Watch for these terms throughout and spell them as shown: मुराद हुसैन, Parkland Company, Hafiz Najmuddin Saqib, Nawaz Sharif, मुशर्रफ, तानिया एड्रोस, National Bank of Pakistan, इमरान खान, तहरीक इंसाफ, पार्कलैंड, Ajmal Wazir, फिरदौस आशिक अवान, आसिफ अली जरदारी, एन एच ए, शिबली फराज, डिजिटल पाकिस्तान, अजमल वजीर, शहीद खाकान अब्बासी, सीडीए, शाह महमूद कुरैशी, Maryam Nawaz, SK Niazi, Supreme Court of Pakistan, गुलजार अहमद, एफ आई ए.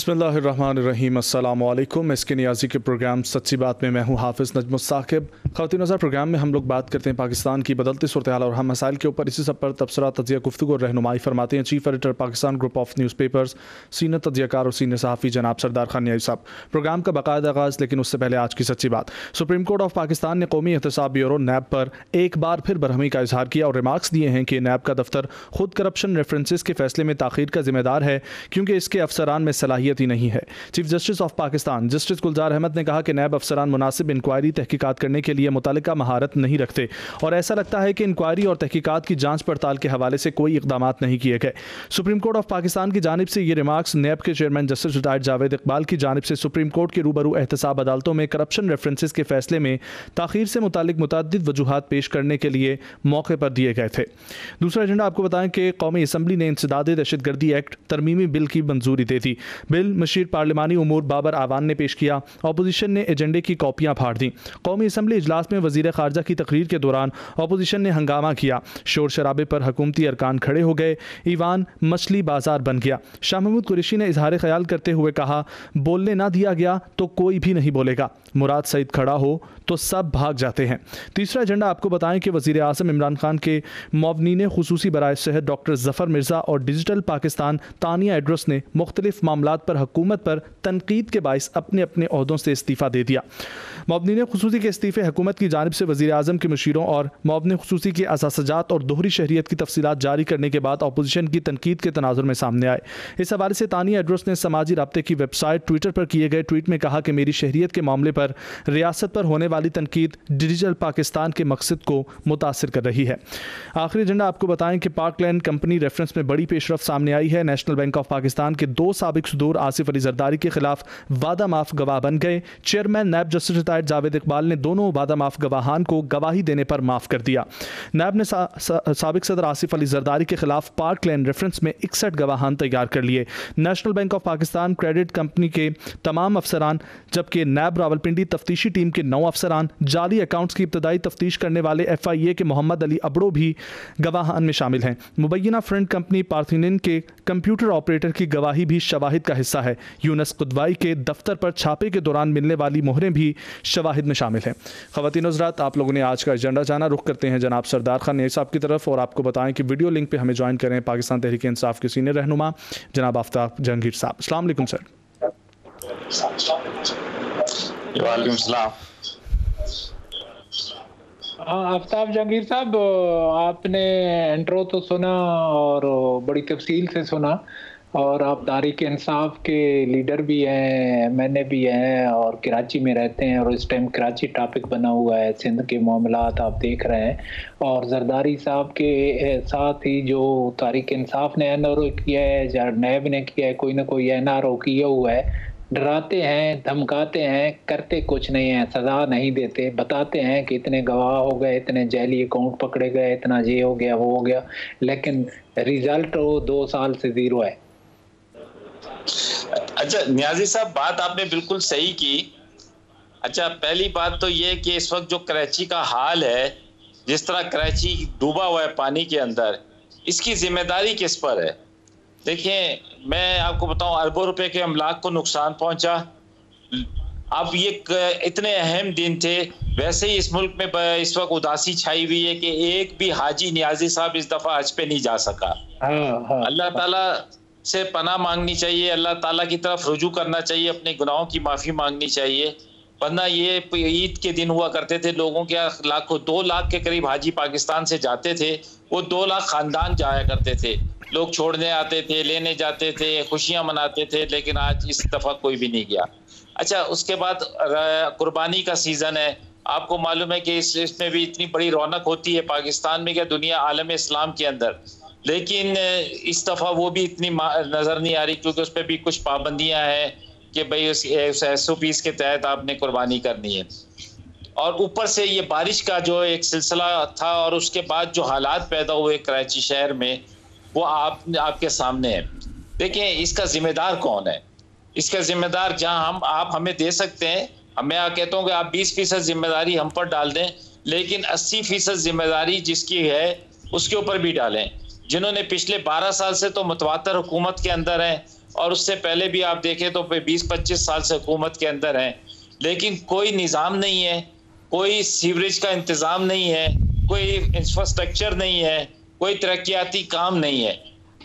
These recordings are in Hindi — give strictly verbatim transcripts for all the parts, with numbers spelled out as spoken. बिस्मिल्लाहिर्रहमानिर्रहीम। अस्सलाम वालेकुम। एस के नियाज़ी के प्रोग्राम सच्ची बात में मैं हूँ हाफिज़ नजमुद्दीन साकिब। ख़वातीन नज़र प्रोग्राम में हम लोग बात करते हैं पाकिस्तान की बदलती सूरत-ए-हाल और हम मसाइल के ऊपर। इसी सब पर तबसरा, तजिया, गुफ्तगू और रहनुमाई फरमाते हैं chief editor Pakistan group of newspapers, senior तजियाकार और सीनियर सहाफ़ी जनाब सरदार खान नियाज़ी साहब। प्रोग्राम का बाकायदा आगाज़, लेकिन उससे पहले आज की सच्ची बात। सुप्रीम कोर्ट ऑफ पाकिस्तान ने कौमी एहतसाब ब्यूरो नैब पर एक बार फिर बरहमी का इजहार किया और रिमार्क्स दिए हैं कि नैब का दफ्तर खुद करप्शन रेफरेंसेस के फैसले में ताख़ीर का जिम्मेदार है क्योंकि इसके अफसरान में सलाह ही नहीं है। Chief justice of Pakistan justice गुलजार अहमद ने कहा कि नैब अफसरान मुनासिब इंक्वायरी तहकीकात करने के लिए मुतलका महारत नहीं रखते और ऐसा लगता है कि इंक्वायरी और तहकीकात की जांच पड़ताल के हवाले से कोई इकदाम नहीं किए गए। सुप्रीम कोर्ट ऑफ पाकिस्तान की जानिब से ये रिमार्क्स नैब के chairman justice retired Javed Iqbal की जानिब से सुप्रीम कोर्ट के रूबरू एहतसाब अदालतों में करप्शन रेफरेंसेस के फैसले में ताखीर से मुतालिक मुतअद्दिद वजूहात पेश करने के लिए मौके पर दिए गए थे। दूसरा एजेंडा आपको बताएं कि कौमी असम्बली ने इंसदाद दहशतगर्दी एक्ट तरमीमी बिल की मंजूरी दे दी। बिल मशीर पार्लिमानी उमूर बाबर आवान ने पेश किया। अपोजिशन ने एजेंडे की कॉपियां फाड़ दी। कौमी असम्बली इजलास में वजीर खारजा की तकरीर के दौरान अपोजिशन ने हंगामा किया। शोर शराबे पर हुकूमती अरकान खड़े हो गए। ईवान मछली बाजार बन गया। शाह महमूद कुरैशी ने इजहार ख्याल करते हुए कहा, बोलने ना दिया गया तो कोई भी नहीं बोलेगा। मुराद सईद खड़ा हो तो सब भाग जाते हैं। तीसरा एजेंडा आपको बताएं कि वजीर आज़म इमरान खान के मौवनीन खुसूसी बराए सेहत डॉक्टर जफर मिर्जा और डिजिटल पाकिस्तान तानिया एड्रोस ने मुख्तलिफ मामलात पर हुकूमत पर तनकीद के बाइस अपने अपने ओहदों से इस्तीफ़ा दे दिया। मौवनीन खुसूसी के इस्तीफ़े हुकूमत की जानिब से वजीर आज़म के मशीरों और मौवनीन खुसूसी के असासजात और दोहरी शहरियत की तफसीलात जारी करने के बाद अपोजिशन की तनकीद के तनाजुर में सामने आए। इस हवाले से तानिया एड्रोस ने समाजी रबते की वेबसाइट ट्विटर पर किए गए ट्वीट में कहा कि मेरी शहरियत के मामले पर रियासत पर होने वाली तनकीद डिजिटल पाकिस्तान के मकसद को मुतासिर कर रही है। आखिरी एजेंडा आपको बताएं कि पार्कलैंड कंपनी रेफरेंस में बड़ी पेशरफ सामने आई है। नेशनल बैंक ऑफ पाकिस्तान के दो साबिक सुदूर आसिफ अली जरदारी के खिलाफ वादा माफ गवाह बन गए। Chairman NAB justice retired Javed Iqbal ने दोनों वादा माफ गवाहान को गवाही देने पर माफ कर दिया। नैब ने सा, सा, साबिक सदर आसिफ अली जरदारी के खिलाफ पार्कलैंड रेफरेंस में इकसठ गवाहान तैयार कर लिए। National Bank of Pakistan, credit company के तमाम अफसरान, जबकि नैब रावलपिंडी तफ्तीशी टीम के नौ अफसरान, जाली अकाउंट्स की इब्तदाई तफ्तीश करने वाले एफ आई ए के मोहम्मद अली अबड़ो भी गवाहान में शामिल हैं। मुबैना फ्रंट कंपनी पार्थिनिन के कंप्यूटर ऑपरेटर की गवाही भी शवाहिद का हिस्सा है। यूनस कुदवाई के दफ्तर पर छापे के दौरान मिलने वाली मोहरें भी शवाहिद में शामिल हैं। ख़वातीन हज़रात, आप लोगों ने आज का एजेंडा जाना। रुख करते हैं जनाब सरदार खान नियाज़ी साहब की तरफ और आपको बताएं कि वीडियो लिंक पे हमें ज्वाइन करें पाकिस्तान तहरीक इंसाफ के सीनियर रहनुमा जनाब आफ्ताब जहांगीर साहब। अस्सलाम वालेकुम सर। वालेकुम सलाम। आफ्ताब जहांगीर साहब, आपने इंट्रो तो सुना और बड़ी तफसील से सुना और आप तहरीक इंसाफ के लीडर भी हैं, मैंने भी हैं और कराची में रहते हैं और इस टाइम कराची टॉपिक बना हुआ है। सिंध के मामलात आप देख रहे हैं और जरदारी साहब के साथ ही जो तहरीक इंसाफ ने एन आर ओ किया है, या नैब ने किया है, कोई ना कोई एन आर ओ किया हुआ है। डराते हैं, धमकाते हैं, करते कुछ नहीं है, सजा नहीं देते, बताते हैं कि इतने गवाह हो गए, इतने जैली अकाउंट पकड़े गए, इतना ये हो गया, वो हो गया, लेकिन रिजल्ट वो दो साल से ज़ीरो है। अच्छा नियाज़ी साहब, बात आपने बिल्कुल सही की। अच्छा, पहली बात तो ये कि इस वक्त जो कराची का हाल है, जिस तरह कराची डूबा हुआ है पानी के अंदर, इसकी जिम्मेदारी किस पर है? देखिए, मैं आपको बताऊं, अरबों रुपए के अमलाक को नुकसान पहुंचा। अब ये इतने अहम दिन थे, वैसे ही इस मुल्क में इस वक्त उदासी छाई हुई है कि एक भी हाजी नियाज़ी साहब इस दफ़ा हज पे नहीं जा सका। अल्लाह ताला से पनाह मांगनी चाहिए, अल्लाह ताला की तरफ रुजू करना चाहिए, अपने गुनाहों की माफ़ी मांगनी चाहिए, वरना ये ईद के दिन हुआ करते थे लोगों के लाखों, दो लाख के करीब हाजी पाकिस्तान से जाते थे। वो दो लाख खानदान जाया करते थे, लोग छोड़ने आते थे, लेने जाते थे, खुशियां मनाते थे, लेकिन आज इस दफ़ा कोई भी नहीं गया। अच्छा, उसके बाद कुर्बानी का सीज़न है, आपको मालूम है कि इस इसमें भी इतनी बड़ी रौनक होती है पाकिस्तान में क्या दुनिया आलम इस्लाम के अंदर, लेकिन इस दफ़ा वो भी इतनी नज़र नहीं आ रही क्योंकि उस पर भी कुछ पाबंदियां हैं कि भाई उस एस ओ पीज़ के तहत आपने कुर्बानी करनी है। और ऊपर से ये बारिश का जो एक सिलसिला था और उसके बाद जो हालात पैदा हुए कराची शहर में, वो आप आपके सामने है। देखिए, इसका ज़िम्मेदार कौन है? इसका ज़िम्मेदार जहाँ हम आप हमें दे सकते हैं, मैं कहता हूँ कि आप बीस फीसद जिम्मेदारी हम पर डाल दें, लेकिन अस्सी फीसद जिम्मेदारी जिसकी है उसके ऊपर भी डालें, जिन्होंने पिछले बारह साल से तो मुतवातर हुकूमत के अंदर हैं, और उससे पहले भी आप देखें तो बीस पच्चीस साल से हुकूमत के अंदर हैं, लेकिन कोई निज़ाम नहीं है, कोई सीवरेज का इंतज़ाम नहीं है, कोई इंफ्रास्ट्रक्चर नहीं है, कोई तरक्याती काम नहीं है।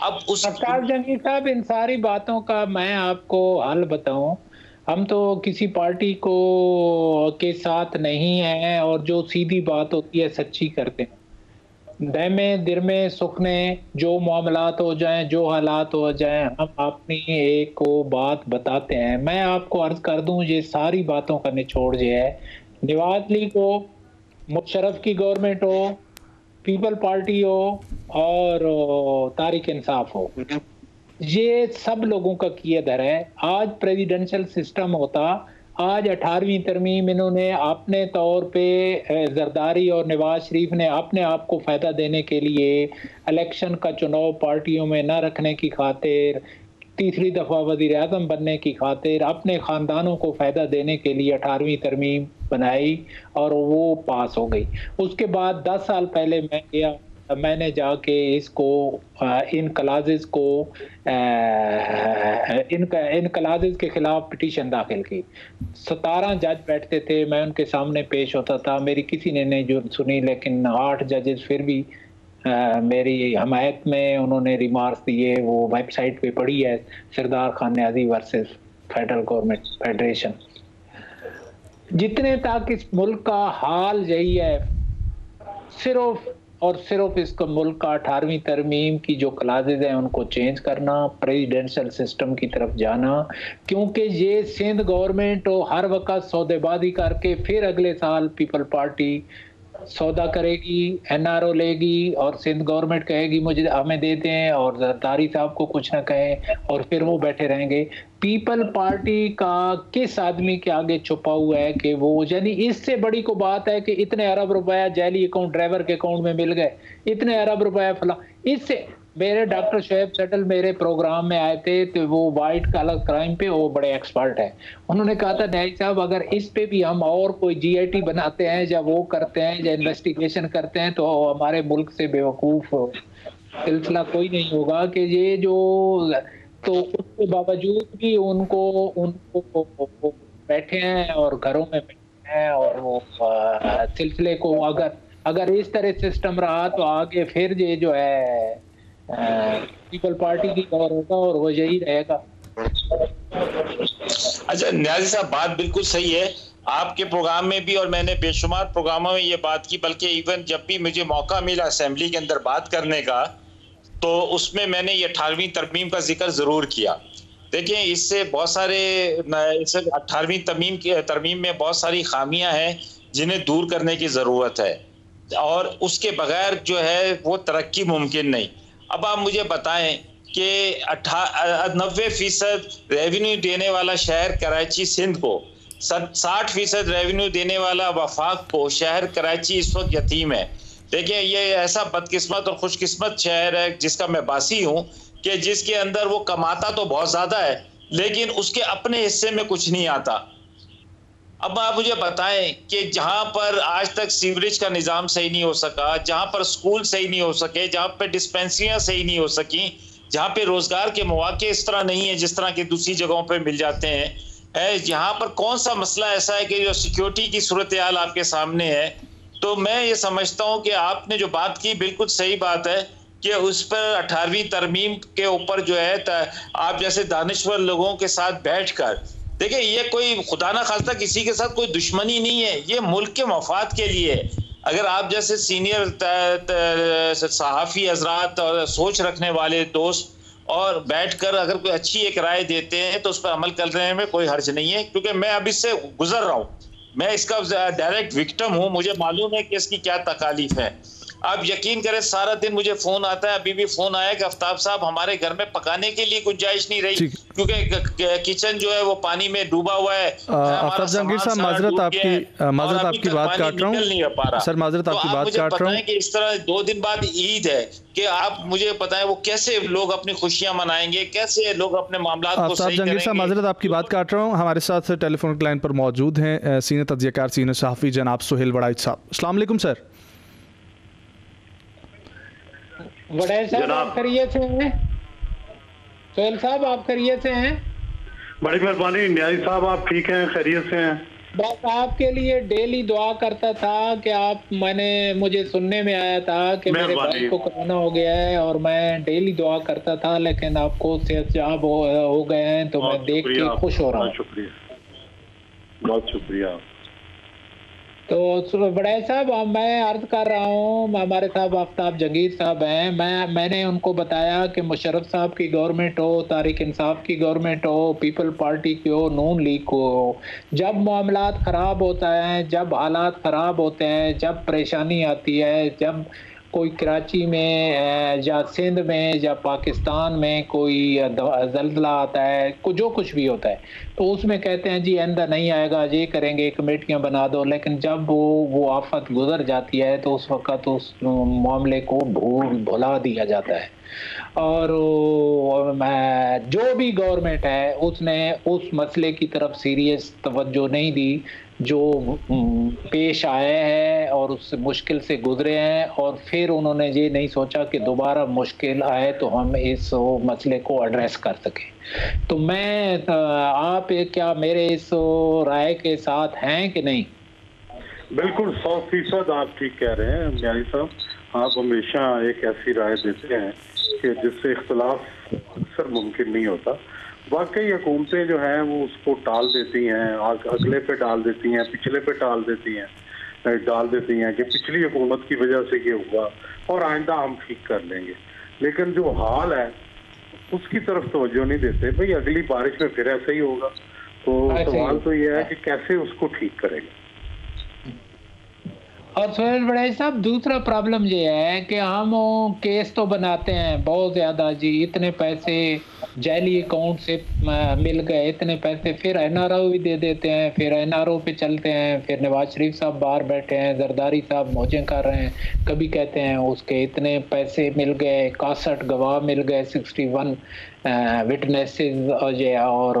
अब उस अफताब जहांगीर साहब, इन सारी बातों का मैं आपको हल बताऊं, हम तो किसी पार्टी को के साथ नहीं हैं और जो सीधी बात होती है सच्ची करते हैं। दहमे दिरमे सुखने जो मामलात हो जाएं, जो हालात हो जाएं, हम अपनी एक को बात बताते हैं। मैं आपको अर्ज कर दूं, ये सारी बातों का निचोड़ ये है, नवाज लीग हो, मुशर्रफ की गवर्नमेंट हो, पीपल पार्टी हो और तारिक इंसाफ हो, ये सब लोगों का किया धर है। आज प्रेसिडेंशियल सिस्टम होता, आज अठारहवीं तरमीम इन्होंने अपने तौर पे, जरदारी और नवाज शरीफ ने अपने आप को फ़ायदा देने के लिए इलेक्शन का चुनाव पार्टियों में ना रखने की खातिर, तीसरी दफ़ा वज़ीर आज़म बनने की खातिर, अपने ख़ानदानों को फ़ायदा देने के लिए अठारहवीं तरमीम बनाई और वो पास हो गई। उसके बाद दस साल पहले मैं गया, मैंने जाके इसको इन क्लाजेस को इन इन क्लाजेस के खिलाफ पिटीशन दाखिल की। सतारह जज बैठते थे, मैं उनके सामने पेश होता था, मेरी किसी ने नहीं जो सुनी, लेकिन आठ जजेस फिर भी आ, मेरी हमायत में उन्होंने रिमार्क्स दिए, वो वेबसाइट पे पड़ी है, Sardar Khan Niazi versus federal government federation. जितने तक इस मुल्क का हाल यही है, सिर्फ और सिर्फ इसको मुल्क का अठारहवीं तरमीम की जो क्लाजेज हैं उनको चेंज करना, प्रेसिडेंशियल सिस्टम की तरफ जाना, क्योंकि ये सिंध गवर्नमेंट हर वक्त सौदेबाजी करके फिर अगले साल पीपल पार्टी सौदा करेगी, एन आर ओ लेगी और सिंध गवर्नमेंट कहेगी मुझे हमें दे दें और जरदारी साहब को कुछ ना कहें और फिर वो बैठे रहेंगे। पीपल पार्टी का किस आदमी के आगे छुपा हुआ है कि वो, यानी इससे बड़ी को बात है कि इतने अरब रुपया जैली अकाउंट ड्राइवर के अकाउंट में मिल गए, इतने अरब रुपया फला। इससे मेरे डॉक्टर शोएब सेटल मेरे प्रोग्राम में आए थे, तो वो वाइट कॉलर क्राइम पे वो बड़े एक्सपर्ट हैं, उन्होंने कहा था न्याय साहब अगर इस पे भी हम और कोई जीआईटी बनाते हैं या वो करते हैं या इन्वेस्टिगेशन करते हैं तो हमारे मुल्क से बेवकूफ़ सिलसिला कोई नहीं होगा। कि ये जो, तो उसके बावजूद भी उनको उनको बैठे हैं और घरों में बैठे हैं और वो सिलसिले को अगर अगर इस तरह सिस्टम रहा तो आगे फिर ये जो है पीपल पार्टी की कवर होगा और वो यही रहेगा। अच्छा नियाजी साहब, बात बिल्कुल सही है, आपके प्रोग्राम में भी और मैंने बेशुमार प्रोग्रामों में ये बात की, बल्कि इवन जब भी मुझे मौका मिला असेंबली के अंदर बात करने का तो उसमें मैंने ये अठारहवीं तरमीम का जिक्र ज़रूर किया। देखिए इससे बहुत सारे, इससे अठारहवीं तरमीम की तरमीम में बहुत सारी खामियाँ हैं जिन्हें दूर करने की ज़रूरत है और उसके बगैर जो है वो तरक्की मुमकिन नहीं। अब आप मुझे बताएं कि नब्बे फीसद रेवेन्यू देने वाला शहर कराची सिंध को, साठ फीसद रेवेन्यू देने वाला वफाक को, शहर कराची इस वक्त यतीम है। देखिए ये ऐसा बदकिस्मत और खुशकिस्मत शहर है जिसका मैं बासी हूँ कि जिसके अंदर वो कमाता तो बहुत ज़्यादा है लेकिन उसके अपने हिस्से में कुछ नहीं आता। अब आप मुझे बताएं कि जहाँ पर आज तक सीवरेज का निज़ाम सही नहीं हो सका, जहाँ पर स्कूल सही नहीं हो सके, जहाँ पर डिस्पेंसरियाँ सही नहीं हो सकी, जहाँ पे रोज़गार के मौके इस तरह नहीं है जिस तरह के दूसरी जगहों पे मिल जाते हैं, जहाँ पर कौन सा मसला ऐसा है कि जो सिक्योरिटी की सूरत हाल आपके सामने है, तो मैं ये समझता हूँ कि आपने जो बात की बिल्कुल सही बात है कि उस पर अठारहवीं तरमीम के ऊपर जो है आप जैसे दानिश्वर लोगों के साथ बैठ कर, देखिए ये कोई खुदा ना खास्ता किसी के साथ कोई दुश्मनी नहीं है, ये मुल्क के मफाद के लिए है। अगर आप जैसे सीनियर सहाफ़ी हजरात और सोच रखने वाले दोस्त और बैठकर अगर कोई अच्छी एक राय देते हैं तो उस पर अमल करने में कोई हर्ज नहीं है, क्योंकि मैं अब इससे गुजर रहा हूँ, मैं इसका डायरेक्ट विक्टिम हूँ, मुझे मालूम है कि इसकी क्या तकालीफ है। आप यकीन करें सारा दिन मुझे फ़ोन आता है, अभी भी फ़ोन आया कि आफ्ताब साहब हमारे घर में पकाने के लिए गुंजाइश नहीं रही क्योंकि किचन जो है वो पानी में डूबा हुआ है। आफ्ताब जहांगीर साहब माजरत आपकी माजरत आपकी बात काट रहा हूं सर, माजरत आपकी बात काट रहा हूं कि इस तरह दो दिन बाद ईद है कि आप मुझे बताएं वो कैसे लोग अपनी खुशियाँ मनाएंगे, कैसे लोग अपने मामला को सही करेंगे। आफ्ताब जहांगीर साहब माजरत आपकी बात काट रहा हूँ, हमारे साथ टेलीफोन लाइन पर मौजूद हैं सीनियर तजज़ियाकार सीनियर सहाफ़ी जनाब सोहेल वड़ाइच साहब। अस्सलाम वालेकुम सर। वड़ैच साहब आप करिए थे सोहेल साहब आप खैरियत से हैं? बड़ी मेहरबानी न्याजी साहब, आप ठीक हैं? खैरियत से हैं? बस आपके लिए डेली दुआ करता था कि आप मैंने मुझे सुनने में आया था कि मेरे भाई को कोरोना हो गया है और मैं डेली दुआ करता था, लेकिन आपको सेहत याब हो, हो गए हैं तो मैं देख के खुश हो रहा हूँ। शुक्रिया, बहुत शुक्रिया। तो वड़ैच साहब मैं अर्ज कर रहा हूँ, हमारे साहब आफ्ताब जहांगीर साहब हैं, मैं मैंने उनको बताया कि मुशर्रफ साहब की गवर्नमेंट हो, तारिक इंसाफ की गवर्नमेंट हो, पीपल पार्टी की हो, नून लीग को हो, जब मामला ख़राब होता है, जब हालात ख़राब होते हैं, जब परेशानी आती है, जब कोई कराची में या सिंध में या पाकिस्तान में कोई जल्जला आता है, कुछ जो कुछ भी होता है तो उसमें कहते हैं जी आइंदा नहीं आएगा, ये करेंगे, कमेटियाँ बना दो, लेकिन जब वो वो आफत गुजर जाती है तो उस वक़्त उस मामले को भूल भुला दिया जाता है। और जो भी गवर्नमेंट है उसने उस मसले की तरफ सीरियस तवज्जो नहीं दी जो पेश आए हैं और उस मुश्किल से गुजरे हैं, और फिर उन्होंने ये नहीं सोचा कि दोबारा मुश्किल आए तो हम इस मसले को एड्रेस कर सकें। तो मैं आप क्या मेरे इस राय के साथ हैं कि नहीं? बिल्कुल सौ फीसद आप ठीक कह रहे हैं न्याजी साहब, आप हमेशा एक ऐसी राय देते हैं कि जिससे इख्तलाफ अक्सर मुमकिन नहीं होता। वाकई हुकूमतें जो हैं वो उसको टाल देती हैं, अगले पे टाल देती हैं, पिछले पे टाल देती हैं, डाल देती हैं कि पिछली हुकूमत की वजह से ये हुआ और आइंदा हम ठीक कर लेंगे, लेकिन जो हाल है उसकी तरफ तवज्जो नहीं देते। भाई अगली बारिश में फिर ऐसा ही होगा, तो सवाल तो ये है कि कैसे उसको ठीक करेंगे। और सोहेल वड़ैच साहब दूसरा प्रॉब्लम ये है कि हम केस तो बनाते हैं बहुत ज़्यादा जी, इतने पैसे जाली अकाउंट से मिल गए, इतने पैसे, फिर एन आर ओ भी दे देते हैं, फिर एन आर ओ पे चलते हैं, फिर नवाज शरीफ साहब बाहर बैठे हैं, जरदारी साहब मौजें कर रहे हैं, कभी कहते हैं उसके इतने पैसे मिल गए, इकसठ गवाह मिल गए, सिक्सटी वन विटनेसेस ये, और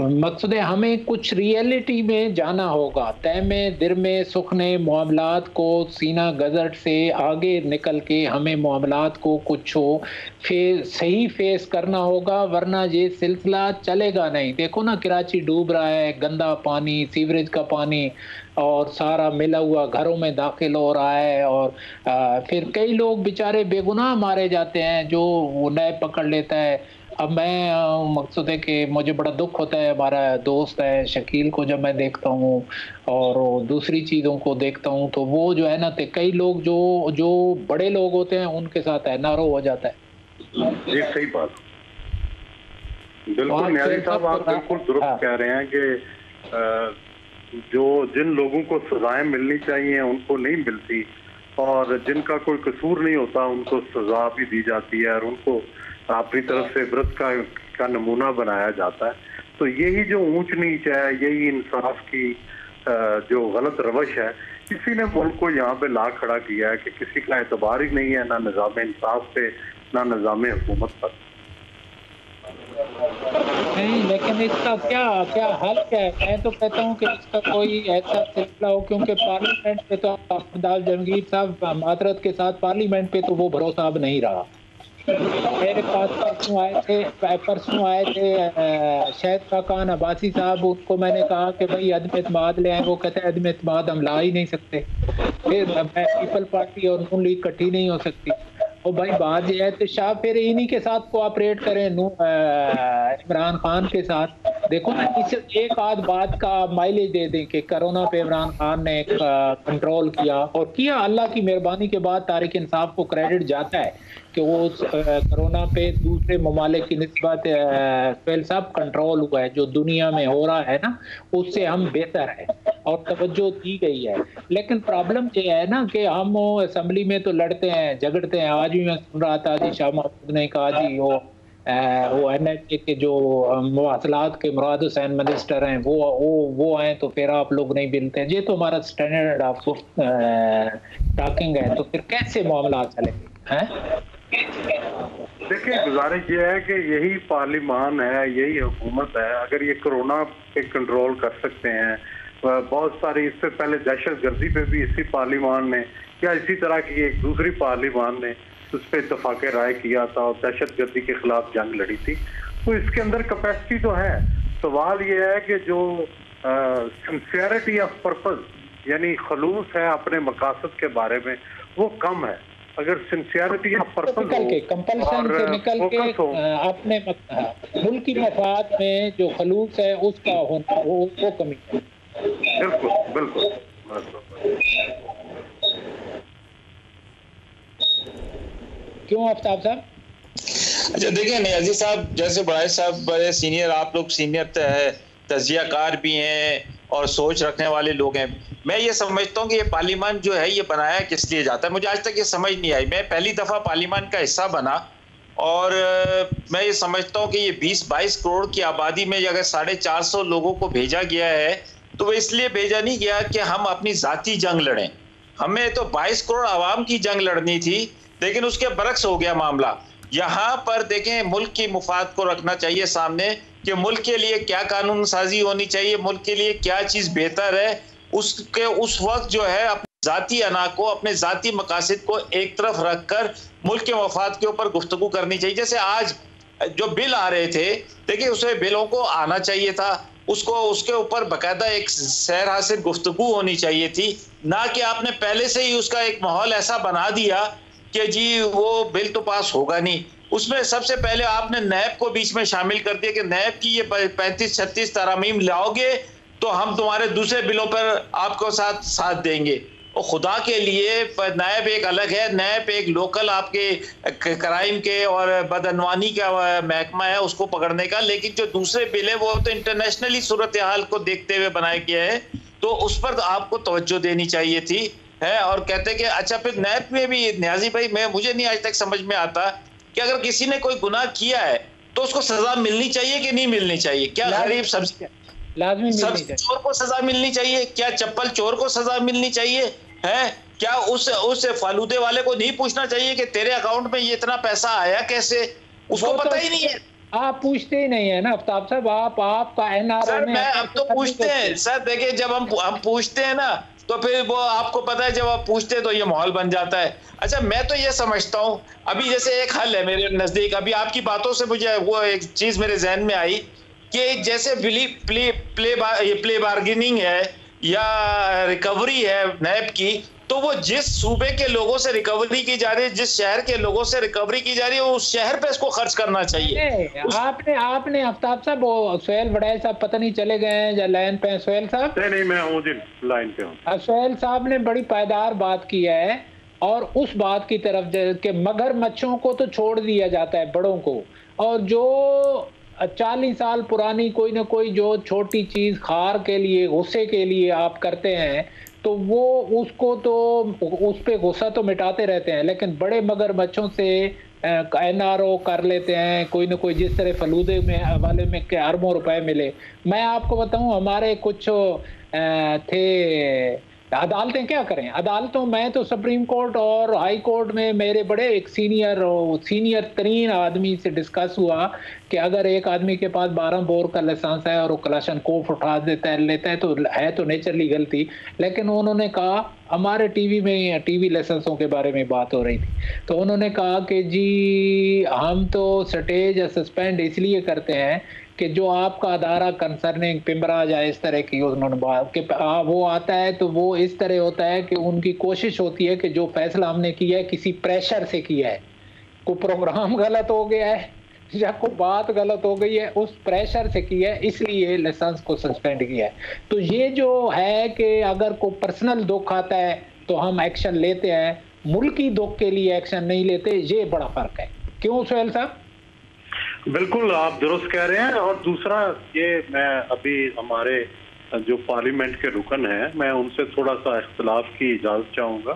मकसद हमें कुछ रियलिटी में जाना होगा, तय में दिल में सुखने मामलात को सीना गजट से आगे निकल के हमें मामलात को कुछ हो फेस सही फेस करना होगा, वरना ये सिलसिला चलेगा नहीं। देखो ना कराची डूब रहा है, गंदा पानी, सीवरेज का पानी और सारा मिला हुआ घरों में दाखिल हो रहा है, और आ, फिर कई लोग बेचारे बेगुनाह मारे जाते हैं जो वो नए पकड़ लेता है। अब मैं मकसद है कि मुझे बड़ा दुख होता है, हमारा दोस्त है शकील को जब मैं देखता हूँ और दूसरी चीज़ों को देखता हूँ तो वो जो है ना तो कई लोग जो जो बड़े लोग होते हैं उनके साथ है नारो हो जाता है। जी सही बात, बिल्कुल न्याजी साहब आप बिल्कुल दुरुस्त कह रहे हैं कि जो जिन लोगों को सजाएं मिलनी चाहिए उनको नहीं मिलती और जिनका कोई कसूर नहीं होता उनको सजा भी दी जाती है और उनको अपनी तरफ से व्रत का का नमूना बनाया जाता है। तो यही जो ऊंच नीच है, यही इंसाफ की जो गलत रवश है, इसी ने मुल्क को यहाँ पे ला खड़ा किया है कि किसी का एतबार ही नहीं है, ना निज़ाम इंसाफ पे ना निज़ाम हुकूमत पर। नहीं, लेकिन इसका क्या क्या हल क्या है? मैं तो कहता हूँ कि इसका कोई ऐसा सिलसिला हो, क्योंकि पार्लियामेंट पे तो अफताब जहांगीर साहब मातरत के साथ पार्लियामेंट पे तो वो भरोसा अब नहीं रहा। मेरे पास परसों आए थे परसों आए थे शहीद खाकान अब्बासी साहब, उनको मैंने कहा कि भाई अदम एतमाद ले आए, वो कहते हैं अदम एतमाद हम ला ही नहीं सकते, फिर पीपल पार्टी और नून लीग इकट्ठी नहीं हो सकती। और भाई बात यह है तो शाह फिर इन्हीं के साथ कोऑपरेट करें, इमरान खान के साथ। देखो ना इस एक आध बात का माइलेज दे दें कि कोरोना पे इमरान खान ने कंट्रोल किया और किया, अल्लाह की मेहरबानी के बाद तारिक इंसाफ को क्रेडिट जाता है कि वो कोरोना पे दूसरे ममालिक की निस्बत फेल साहब कंट्रोल हुआ है, जो दुनिया में हो रहा है ना उससे हम बेहतर है और तवज्जो दी गई है। लेकिन प्रॉब्लम ये है ना कि हम असम्बली में तो लड़ते हैं, झगड़ते हैं। आज भी मैं सुन रहा था जी शाह महमूद ने कहा जी वो आ, वो एन एच ए के जो मवासलात के मुराद हुसैन मिनिस्टर हैं वो वो वो आए तो फिर आप लोग नहीं मिलते हैं, ये तो हमारा स्टैंडर्ड ऑफ टॉकिंग है, तो फिर कैसे मामला चलेंगे हैं? देखिए गुजारिश ये है कि यही पार्लिमान है, यही हुकूमत है, अगर ये कोरोना पे कंट्रोल कर सकते हैं, बहुत सारी इससे पहले दहशत गर्दी पे भी इसी पार्लिमान ने या इसी तरह की एक दूसरी पार्लिमान ने उस पर इतफाक़ राय किया था और दहशत गर्दी के खिलाफ जंग लड़ी थी, तो इसके अंदर कैपेसिटी तो है। सवाल ये है कि जो सिंसियरिटी ऑफ पर्पस यानी खलूस है अपने मकासद के बारे में वो कम है। अगर सिंसियरिटी ऑफ पर्पस कंपल्सन से निकल के आपने मुल्क की मफाद में जो खलूस है उसका होना वो वो कमी है। बिल्कुल बिल्कुल क्यों आफ्ताब साहब? अच्छा देखिए नियाजी साहब जैसे बड़ाई साहब बड़े सीनियर, आप लोग सीनियर तजियाकार भी हैं और सोच रखने वाले लोग हैं। मैं ये समझता हूँ कि ये पार्लियामान जो है ये बनाया किस लिए जाता है, मुझे आज तक ये समझ नहीं आई। मैं पहली दफ़ा पार्लियामान का हिस्सा बना और मैं ये समझता हूँ कि ये बीस बाईस करोड़ की आबादी में अगर साढ़े चार सौ लोगों को भेजा गया है तो वह इसलिए भेजा नहीं गया कि हम अपनी ज़ाती जंग लड़ें। हमें तो बाईस करोड़ आवाम की जंग लड़नी थी, लेकिन उसके बरक्स हो गया मामला। यहाँ पर देखें मुल्क की मुफाद को रखना चाहिए सामने कि मुल्क के लिए क्या कानून साजी होनी चाहिए, मुल्क के लिए क्या चीज़ बेहतर है। उसके उस वक्त जो है अपने ज़ाती अना को, अपने ज़ाती मकासद को एक तरफ रख कर मुल्क के मफाद के ऊपर गुफ्तगू करनी चाहिए। जैसे आज जो बिल आ रहे थे देखिए उसमें बिलों को आना चाहिए था, उसको उसके ऊपर बाकायदा एक सैर हासिल गुफ्तगू होनी चाहिए थी, ना कि आपने पहले से ही उसका एक माहौल ऐसा बना दिया कि जी वो बिल तो पास होगा नहीं। उसमें सबसे पहले आपने नैब को बीच में शामिल कर दिया कि नैब की ये पैंतीस छत्तीस तरामीम लाओगे तो हम तुम्हारे दूसरे बिलों पर आपको साथ साथ देंगे। और खुदा के लिए नैब एक अलग है, नैब एक लोकल आपके क्राइम के और बदअनवानी का महकमा है उसको पकड़ने का, लेकिन जो दूसरे बिल है वो तो इंटरनेशनली सूरत हाल को देखते हुए बनाया गया है, तो उस पर आपको तवज्जो देनी चाहिए थी है। और कहते हैं कि अच्छा फिर नैब में भी न्याजी भाई मैं मुझे नहीं आज तक समझ में आता कि अगर किसी ने कोई गुनाह किया है तो उसको सजा मिलनी चाहिए कि नहीं मिलनी चाहिए? क्या गरीब सब्जी लाजमी सब्जी चोर को सजा मिलनी चाहिए? क्या चप्पल चोर को सजा मिलनी चाहिए है? क्या उस उस फालूदे वाले को नहीं पूछना चाहिए कि तेरे अकाउंट में ये इतना पैसा आया कैसे? उसको पता ही नहीं है, आप पूछते ही नहीं है ना आफ्ताब साहब। आप आपका एनआरओ में अब तो पूछते हैं सर, देखिए जब हम हम पूछते हैं ना तो फिर वो आपको पता है जब आप पूछते तो ये माहौल बन जाता है। अच्छा मैं तो ये समझता हूँ अभी जैसे एक हल है मेरे नज़दीक, अभी आपकी बातों से मुझे वो एक चीज़ मेरे जहन में आई कि जैसे play play play, bar, play bargaining है या रिकवरी है नैब की, तो वो जिस सूबे के लोगों से रिकवरी की जा रही है, जिस शहर के लोगों से रिकवरी की जा रही है, उस शहर पे इसको खर्च करना चाहिए। उस... आपने आपने आफ्ताब साहब वो सोहेल वड़ैच साहब पता नहीं चले गए हैं या लाइन पे हैं? सोहेल साहब नहीं नहीं मैं हूं जी लाइन पे हूं। सोहेल साहब ने बड़ी पायदार बात की है और उस बात की तरफ के मगरमच्छों को तो छोड़ दिया जाता है बड़ों को, और जो चालीस साल पुरानी कोई ना कोई जो छोटी चीज खार के लिए गुस्से के लिए आप करते हैं तो वो उसको तो उस पर गुस्सा तो मिटाते रहते हैं, लेकिन बड़े मगरमच्छों से एन आर ओ कर लेते हैं कोई ना कोई, जिस तरह फलूदे में हवाले में के अरबों रुपए मिले। मैं आपको बताऊं हमारे कुछ थे अदालतें क्या करें, अदालतों में तो सुप्रीम कोर्ट और हाई कोर्ट में मेरे बड़े एक सीनियर सीनियर तरीन आदमी से डिस्कस हुआ कि अगर एक आदमी के पास बारह बोर का लाइसेंस है और वो कलाशन कोफ उठा देता है लेता है तो है तो नेचुरली गलती, लेकिन उन्होंने कहा हमारे टीवी में टीवी लाइसेंसों के बारे में बात हो रही थी तो उन्होंने कहा कि जी हम तो स्टेज या सस्पेंड इसलिए करते हैं कि जो आपका अदारा कंसर्निंग पिमरा या इस तरह की उन्होंने बात कि वो आता है तो वो इस तरह होता है कि उनकी कोशिश होती है कि जो फैसला हमने किया है किसी प्रेशर से किया है, कोई प्रोग्राम गलत हो गया है या कोई बात गलत हो गई है उस प्रेशर से किया है इसलिए लाइसेंस को सस्पेंड किया है। तो ये जो है कि अगर कोई पर्सनल दुख आता है तो हम एक्शन लेते हैं, मुल्की दुख के लिए एक्शन नहीं लेते, ये बड़ा फर्क है। क्यों सोहेल साहब? बिल्कुल आप दुरुस्त कह रहे हैं। और दूसरा ये मैं अभी हमारे जो पार्लियामेंट के रुकन हैं मैं उनसे थोड़ा सा इख्तलाफ की इजाज़त चाहूँगा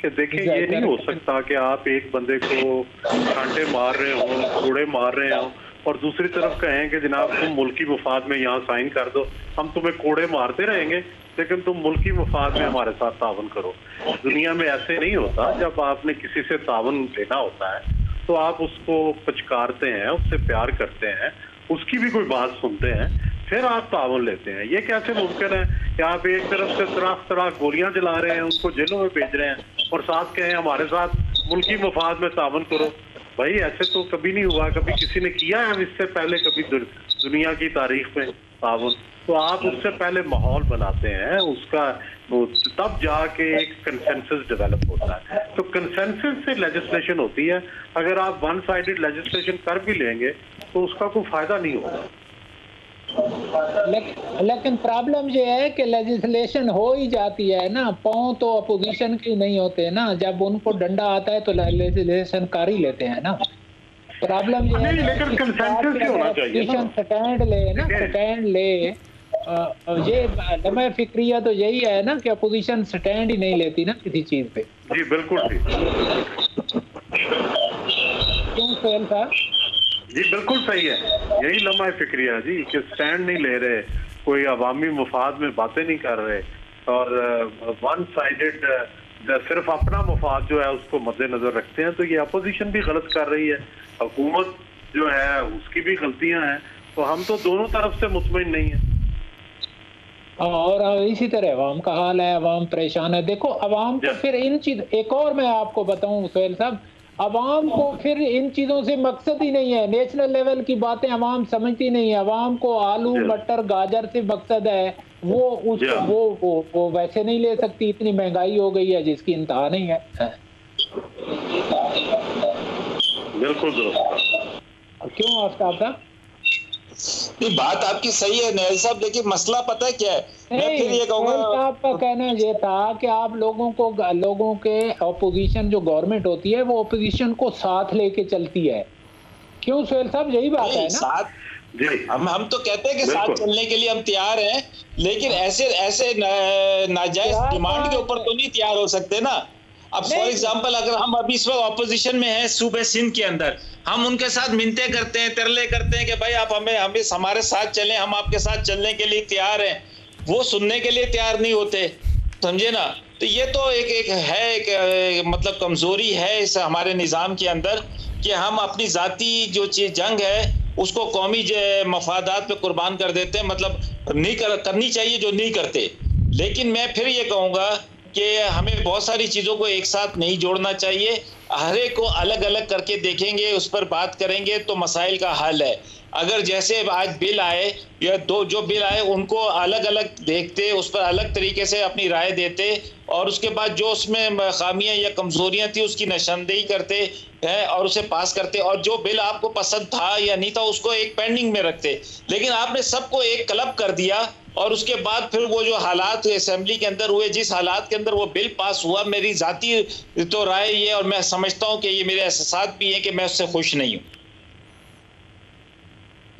कि देखिए ये नहीं हो सकता कि आप एक बंदे को कांटे मार रहे हो, कूड़े मार रहे हो और दूसरी तरफ कहें कि जनाब तुम मुल्की मफाद में यहाँ साइन कर दो, हम तुम्हें कोड़े मारते रहेंगे लेकिन तुम मुल्की मफाद में हमारे साथ तावन करो। दुनिया में ऐसे नहीं होता, जब आपने किसी से तावन लेना होता है तो आप उसको पचकारते हैं, उससे प्यार करते हैं, उसकी भी कोई बात सुनते हैं, फिर आप तावन लेते हैं। ये कैसे मुमकिन है कि आप एक तरफ से तरह तरह गोलियां जला रहे हैं, उनको जेलों में भेज रहे हैं और साथ कहें हमारे साथ मुल्की मफाद में तावन करो। भाई ऐसे तो कभी नहीं हुआ, कभी किसी ने किया है इससे पहले कभी दुनिया की तारीख में तावन। तो आप उससे पहले माहौल बनाते हैं उसका, तब जाके एक कंसेंसस डेवलप होता है। तो कंसेंसस से लेजिस्लेशन होती है, अगर आप वन साइडेड लेजिस्लेशन कर भी लेंगे तो उसका कोई फायदा नहीं होगा। लेकिन लेकिन प्रॉब्लम ये है कि लेजिस्लेशन हो ही जाती है ना, पाँव तो अपोजिशन के नहीं होते ना, जब उनको डंडा आता है तो लेजिस्लेशन कर ही लेते हैं ना। प्रॉब्लम ये है लेकिन कंसेंसस से होना चाहिए ना, स्टैंड ले ना स्टैंड ले ये लम्हे फिक्रिया तो यही है ना कि अपोजिशन स्टैंड ही नहीं लेती ना किसी चीज पे। जी बिल्कुल सही साहब, जी बिल्कुल सही है, यही लम्हे फिक्रिया जी कि स्टैंड नहीं ले रहे, कोई अवामी मुफाद में बातें नहीं कर रहे और वन साइडेड सिर्फ अपना मुफाद जो है उसको मद्देनजर रखते हैं। तो ये अपोजिशन भी गलत कर रही है, हुकूमत जो है उसकी भी गलतियां हैं, तो हम तो दोनों तरफ से मुतमईन नहीं है। और इसी तरह अवाम का हाल है, अवाम परेशान है। देखो अवाम को फिर इन चीज एक और मैं आपको बताऊं सोहेल साहब, अवाम को फिर इन चीज़ों से मकसद ही नहीं है, नेशनल लेवल की बातें अवाम समझती नहीं है। अवाम को आलू मटर गाजर से मकसद है, वो उस वो वो वो वैसे नहीं ले सकती, इतनी महंगाई हो गई है जिसकी इंतहा नहीं है। बिल्कुल क्यों आफ्ताब साहब? ये बात आपकी सही है नहल साहब, लेकिन मसला पता है क्या है? मैं फिर ये कहूँगा आपका कहना ये था कि आप लोगों को लोगों के अपोजिशन जो गवर्नमेंट होती है वो अपोजिशन को साथ लेके चलती है, क्यों सोहेल साहब? यही बात है ना, साथ हम हम तो कहते हैं कि साथ चलने के लिए हम तैयार हैं, लेकिन ऐसे ऐसे नाजायज डिमांड के ऊपर तो नहीं तैयार हो सकते ना। अब फॉर एग्जांपल अगर हम अभी इस वक्त ऑपोजिशन में हैं सूबे सिंध के अंदर, हम उनके साथ मिनते करते हैं, तरले करते हैं कि भाई आप हमें हमें हमारे साथ चलें, हम आपके साथ चलने के लिए तैयार हैं, वो सुनने के लिए तैयार नहीं होते, समझे ना। तो ये तो एक एक है एक, एक मतलब कमजोरी है इस हमारे निज़ाम के अंदर कि हम अपनी ज़ाती जो चीज जंग है उसको कौमी मफादात पे कुर्बान कर देते हैं, मतलब नहीं कर, करनी चाहिए जो नहीं करते। लेकिन मैं फिर ये कहूँगा कि हमें बहुत सारी चीज़ों को एक साथ नहीं जोड़ना चाहिए, हर एक को अलग अलग करके देखेंगे, उस पर बात करेंगे तो मसाइल का हल है। अगर जैसे आज बिल आए या दो जो बिल आए उनको अलग अलग देखते, उस पर अलग तरीके से अपनी राय देते और उसके बाद जो उसमें खामियां या कमजोरियां थी उसकी निशानदेही करते हैं और उसे पास करते, और जो बिल आपको पसंद था या नहीं था उसको एक पेंडिंग में रखते। लेकिन आपने सबको एक क्लब कर दिया और उसके बाद फिर वो जो हालात असेंबली के अंदर हुए, जिस हालात के अंदर वो बिल पास हुआ, मेरी जाती तो राय ये और मैं समझता हूँ कि ये मेरे एहसास भी हैं कि मैं उससे खुश नहीं हूँ।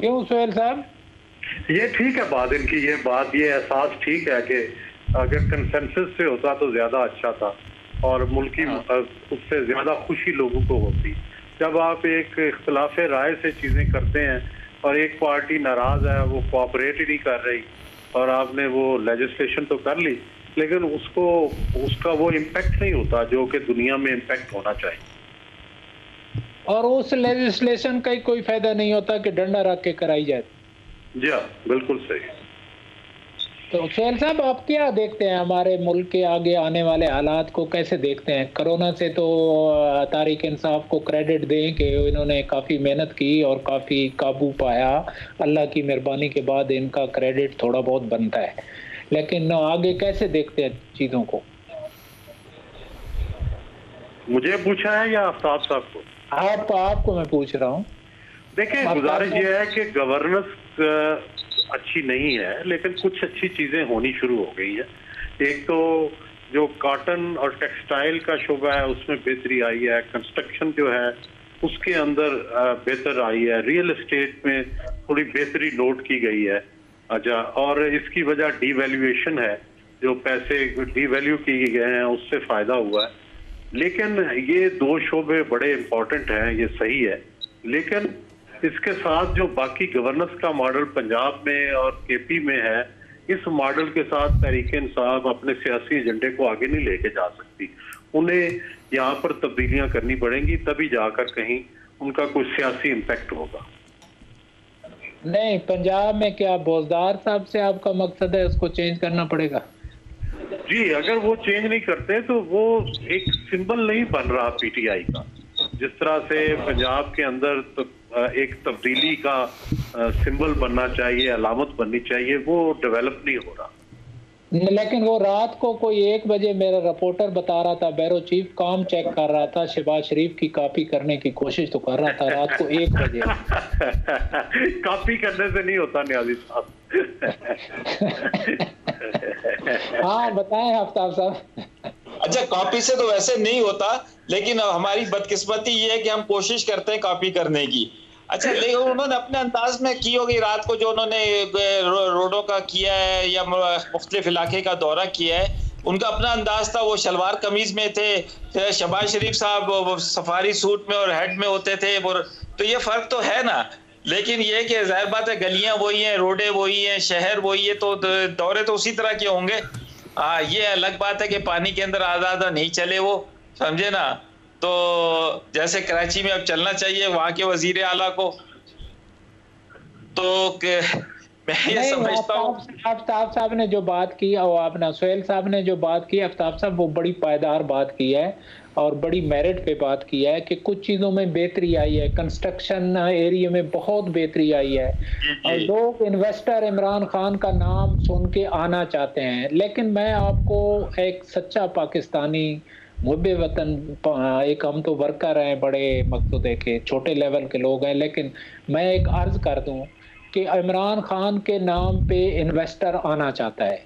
क्यों सोहेल साहब? ये ठीक है बात इनकी, ये बात ये एहसास ठीक है कि अगर कंसेंसस से होता तो ज़्यादा अच्छा था और मुल्की हाँ। उससे ज़्यादा खुशी लोगों को होती। जब आप एक इख्तिलाफ राय से चीज़ें करते हैं और एक पार्टी नाराज़ है, वो कोऑपरेट ही नहीं कर रही और आपने वो लेजिस्लेशन तो कर ली लेकिन उसको उसका वो इम्पेक्ट नहीं होता जो कि दुनिया में इम्पेक्ट होना चाहिए, और उस लेजिस्लेशन का ही कोई फायदा नहीं होता कि डंडा रख के कराई जाए। जी बिल्कुल सही। तो सोहेल साहब आप क्या देखते हैं हमारे मुल्क के आगे आने वाले हालात को कैसे देखते हैं? कोरोना से तो तारीख इंसाफ को क्रेडिट दें कि इन्होंने काफ़ी मेहनत की और काफ़ी काबू पाया, अल्लाह की मेहरबानी के बाद इनका क्रेडिट थोड़ा बहुत बनता है, लेकिन आगे कैसे देखते हैं चीज़ों को? मुझे पूछा है या आफ्ताब साहब को? आप आपको मैं पूछ रहा हूँ। देखिए गुजारिश ये है कि गवर्नेंस अच्छी नहीं है लेकिन कुछ अच्छी चीज़ें होनी शुरू हो गई है। एक तो जो कॉटन और टेक्सटाइल का शोबा है उसमें बेहतरी आई है, कंस्ट्रक्शन जो है उसके अंदर बेहतर आई है, रियल एस्टेट में थोड़ी बेहतरी नोट की गई है। अच्छा, और इसकी वजह डीवैल्यूएशन है, जो पैसे डीवैल्यू किए गए हैं उससे फ़ायदा हुआ है। लेकिन ये दो शोबे बड़े इम्पोर्टेंट हैं, ये सही है, लेकिन इसके साथ जो बाकी गवर्नेंस का मॉडल पंजाब में और केपी में है, इस मॉडल के साथ तहरीक इंसाफ अपने सियासी एजेंडे को आगे नहीं लेके जा सकती। उन्हें यहाँ पर तब्दीलियाँ करनी पड़ेंगी, तभी जाकर कहीं उनका कुछ सियासी इम्पेक्ट होगा। नहीं, पंजाब में क्या बोजदार साहब से आपका मकसद है उसको चेंज करना पड़ेगा? जी, अगर वो चेंज नहीं करते तो वो एक सिंबल नहीं बन रहा पीटीआई का। जिस तरह से पंजाब के अंदर तो एक तब्दीली का सिंबल बनना चाहिए, अलामत बननी चाहिए, वो डेवलप नहीं हो रहा। लेकिन वो रात को कोई एक बजे मेरा रिपोर्टर बता रहा था, ब्यूरो चीफ काम चेक कर रहा था, शहबाज शरीफ की कॉपी करने की कोशिश तो कर रहा था रात को एक बजे। कॉपी करने से नहीं होता नियाज़ी साहब। हाँ बताएं आफ्ताब साहब। अच्छा, कॉपी से तो वैसे नहीं होता, लेकिन हमारी बदकिस्मती ये है कि हम कोशिश करते हैं कॉपी करने की। अच्छा, लेकिन उन्होंने अपने अंदाज में की होगी रात को, जो उन्होंने रोडों का किया है या मुख्तलिफ इलाके का दौरा किया है, उनका अपना अंदाज था। वो शलवार कमीज में थे, शहबाज शरीफ साहब सफारी सूट में और हेड में होते थे, तो ये फर्क तो है ना। लेकिन ये कि जाहिर बात है गलियां वही हैं, रोडे वही हैं, शहर वही है, तो दौरे तो उसी तरह के होंगे। हाँ, ये अलग बात है कि पानी के अंदर आधा आधा नहीं चले वो, समझे ना। तो जैसे कराची में अब चलना चाहिए वहाँ के वजीर आला को, तो मैं ये समझता हूँ। आफ्ताब साहब ने जो बात की और आपने सोहेल साहब ने जो बात की, आफ्ताब साहब वो बड़ी पायदार बात की है और बड़ी मेरिट पे बात की है कि कुछ चीज़ों में बेहतरी आई है, कंस्ट्रक्शन एरिया में बहुत बेहतरी आई है और लोग इन्वेस्टर इमरान खान का नाम सुन के आना चाहते हैं। लेकिन मैं आपको एक सच्चा पाकिस्तानी मुहब्बे वतन, एक हम तो वर्कर हैं, बड़े मकसूदे के छोटे लेवल के लोग हैं, लेकिन मैं एक अर्ज़ कर दूं कि इमरान खान के नाम पे इन्वेस्टर आना चाहता है।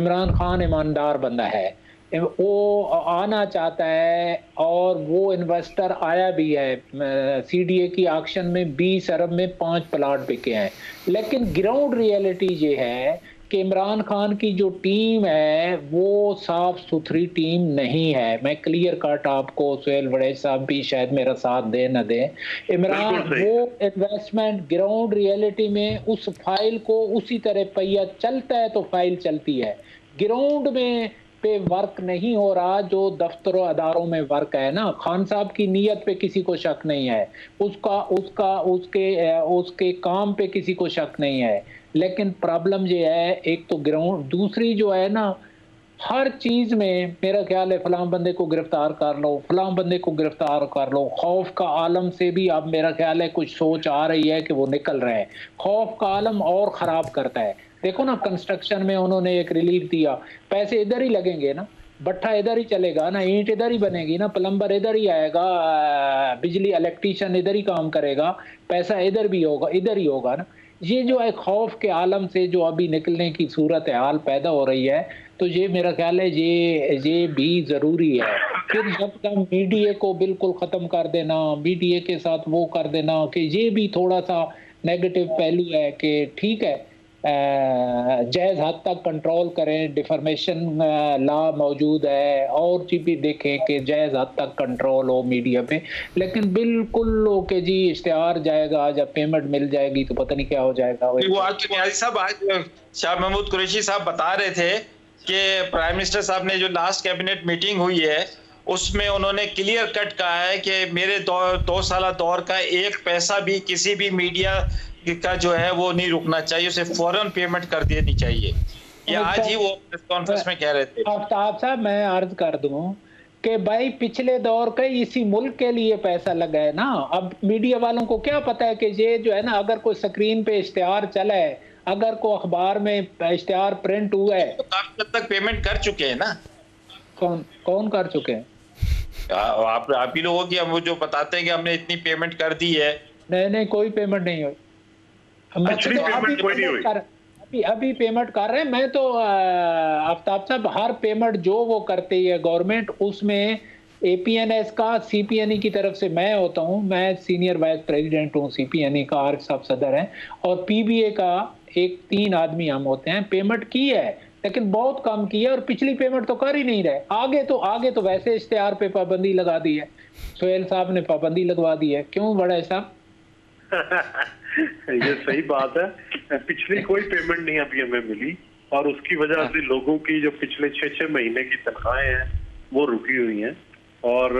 इमरान खान ईमानदार बंदा है, वो आना चाहता है और वो इन्वेस्टर आया भी है। सीडीए की एक्शन में बीस अरब में पाँच प्लाट बिके हैं। लेकिन ग्राउंड रियलिटी ये है कि इमरान खान की जो टीम है वो साफ सुथरी टीम नहीं है। मैं क्लियर कट आपको, सोहेल वड़ैच साहब भी शायद मेरा साथ दे न दे, इमरान वो इन्वेस्टमेंट ग्राउंड रियलिटी में उस फाइल को उसी तरह पहिया चलता है तो फाइल चलती है, ग्राउंड में पे वर्क नहीं हो रहा जो दफ्तरों अदारों में वर्क है ना। खान साहब की नीयत पे किसी को शक नहीं है, उसका उसका उसके उसके काम पे किसी को शक नहीं है, लेकिन प्रॉब्लम ये है एक तो ग्राउंड, दूसरी जो है ना हर चीज़ में मेरा ख्याल है फलां बंदे को गिरफ्तार कर लो, फलां बंदे को गिरफ्तार कर लो। खौफ का आलम से भी अब मेरा ख्याल है कुछ सोच आ रही है कि वो निकल रहे हैं। खौफ का आलम और ख़राब करता है। देखो ना कंस्ट्रक्शन में उन्होंने एक रिलीफ दिया, पैसे इधर ही लगेंगे ना, भट्ठा इधर ही चलेगा ना, ईंट इधर ही बनेगी ना, प्लम्बर इधर ही आएगा, बिजली इलेक्ट्रीशियन इधर ही काम करेगा, पैसा इधर भी होगा, इधर ही होगा ना। ये जो एक खौफ के आलम से जो अभी निकलने की सूरत हाल पैदा हो रही है, तो ये मेरा ख्याल है ये ये भी ज़रूरी है। फिर जब तक मीडिया को बिल्कुल ख़त्म कर देना, मीडिया के साथ वो कर देना कि ये भी थोड़ा सा नेगेटिव पहलू है कि ठीक है जायज़ हद तक कंट्रोल करें, डिफॉर्मेशन लॉ मौजूद है और जी भी देखें कि जायज़ हद तक कंट्रोल हो मीडिया पे, लेकिन बिल्कुल हो के जी इश्तिहार जाएगा, जब पेमेंट मिल जाएगी तो पता नहीं क्या हो जाएगा। वो आज साहब, आज शाह महमूद कुरैशी साहब बता रहे थे कि प्राइम मिनिस्टर साहब ने जो लास्ट कैबिनेट मीटिंग हुई है उसमें उन्होंने क्लियर कट कहा है कि मेरे दो दो साल दौर का एक पैसा भी किसी भी मीडिया का जो है वो नहीं रुकना चाहिए, उसे फौरन पेमेंट कर देनी चाहिए। ये आज ही वो प्रेस कॉन्फ्रेंस में कह रहे थे। आफ्ताब साहब मैं अर्ज कर दूं कि भाई पिछले दौर का इसी मुल्क के लिए पैसा लगा है ना। अब मीडिया वालों को क्या पता है कि ये जो है ना, अगर कोई स्क्रीन पे इश्तिहार चला है, अगर को अखबार में इश्तिहार प्रिंट हुआ है, तो काफी तक पेमेंट कर चुके हैं ना। कौन कौन कर चुके हैं? आप आप ही लोगों की, हम जो बताते हैं कि हमने इतनी पेमेंट कर दी है। नहीं नहीं, कोई पेमेंट नहीं हुई। एक्चुअली पेमेंट कोई नहीं हुई, अभी अभी पेमेंट कर रहे हैं। मैं तो आफ्ताब साहब हर पेमेंट जो वो करती है गवर्नमेंट, उसमें ए पी एन एस का सी पी एन ई की तरफ से मैं होता हूँ, मैं सीनियर वाइस प्रेसिडेंट हूँ सी पी एन ई का, आर साहब सदर हैं, और पी बी ए का एक तीन आदमी हम होते हैं। पेमेंट की है लेकिन बहुत कम की है, और पिछली पेमेंट तो कर ही नहीं रहे। आगे तो आगे तो वैसे इश्तिहार पे पाबंदी लगा दी है, सोहेल साहब ने पाबंदी लगवा दी है। क्यों बड़ा साहब? ये सही बात है, पिछली कोई पेमेंट नहीं अभी हमें मिली, और उसकी वजह से लोगों की जो पिछले छः छः महीने की तनख्वाहें हैं वो रुकी हुई हैं और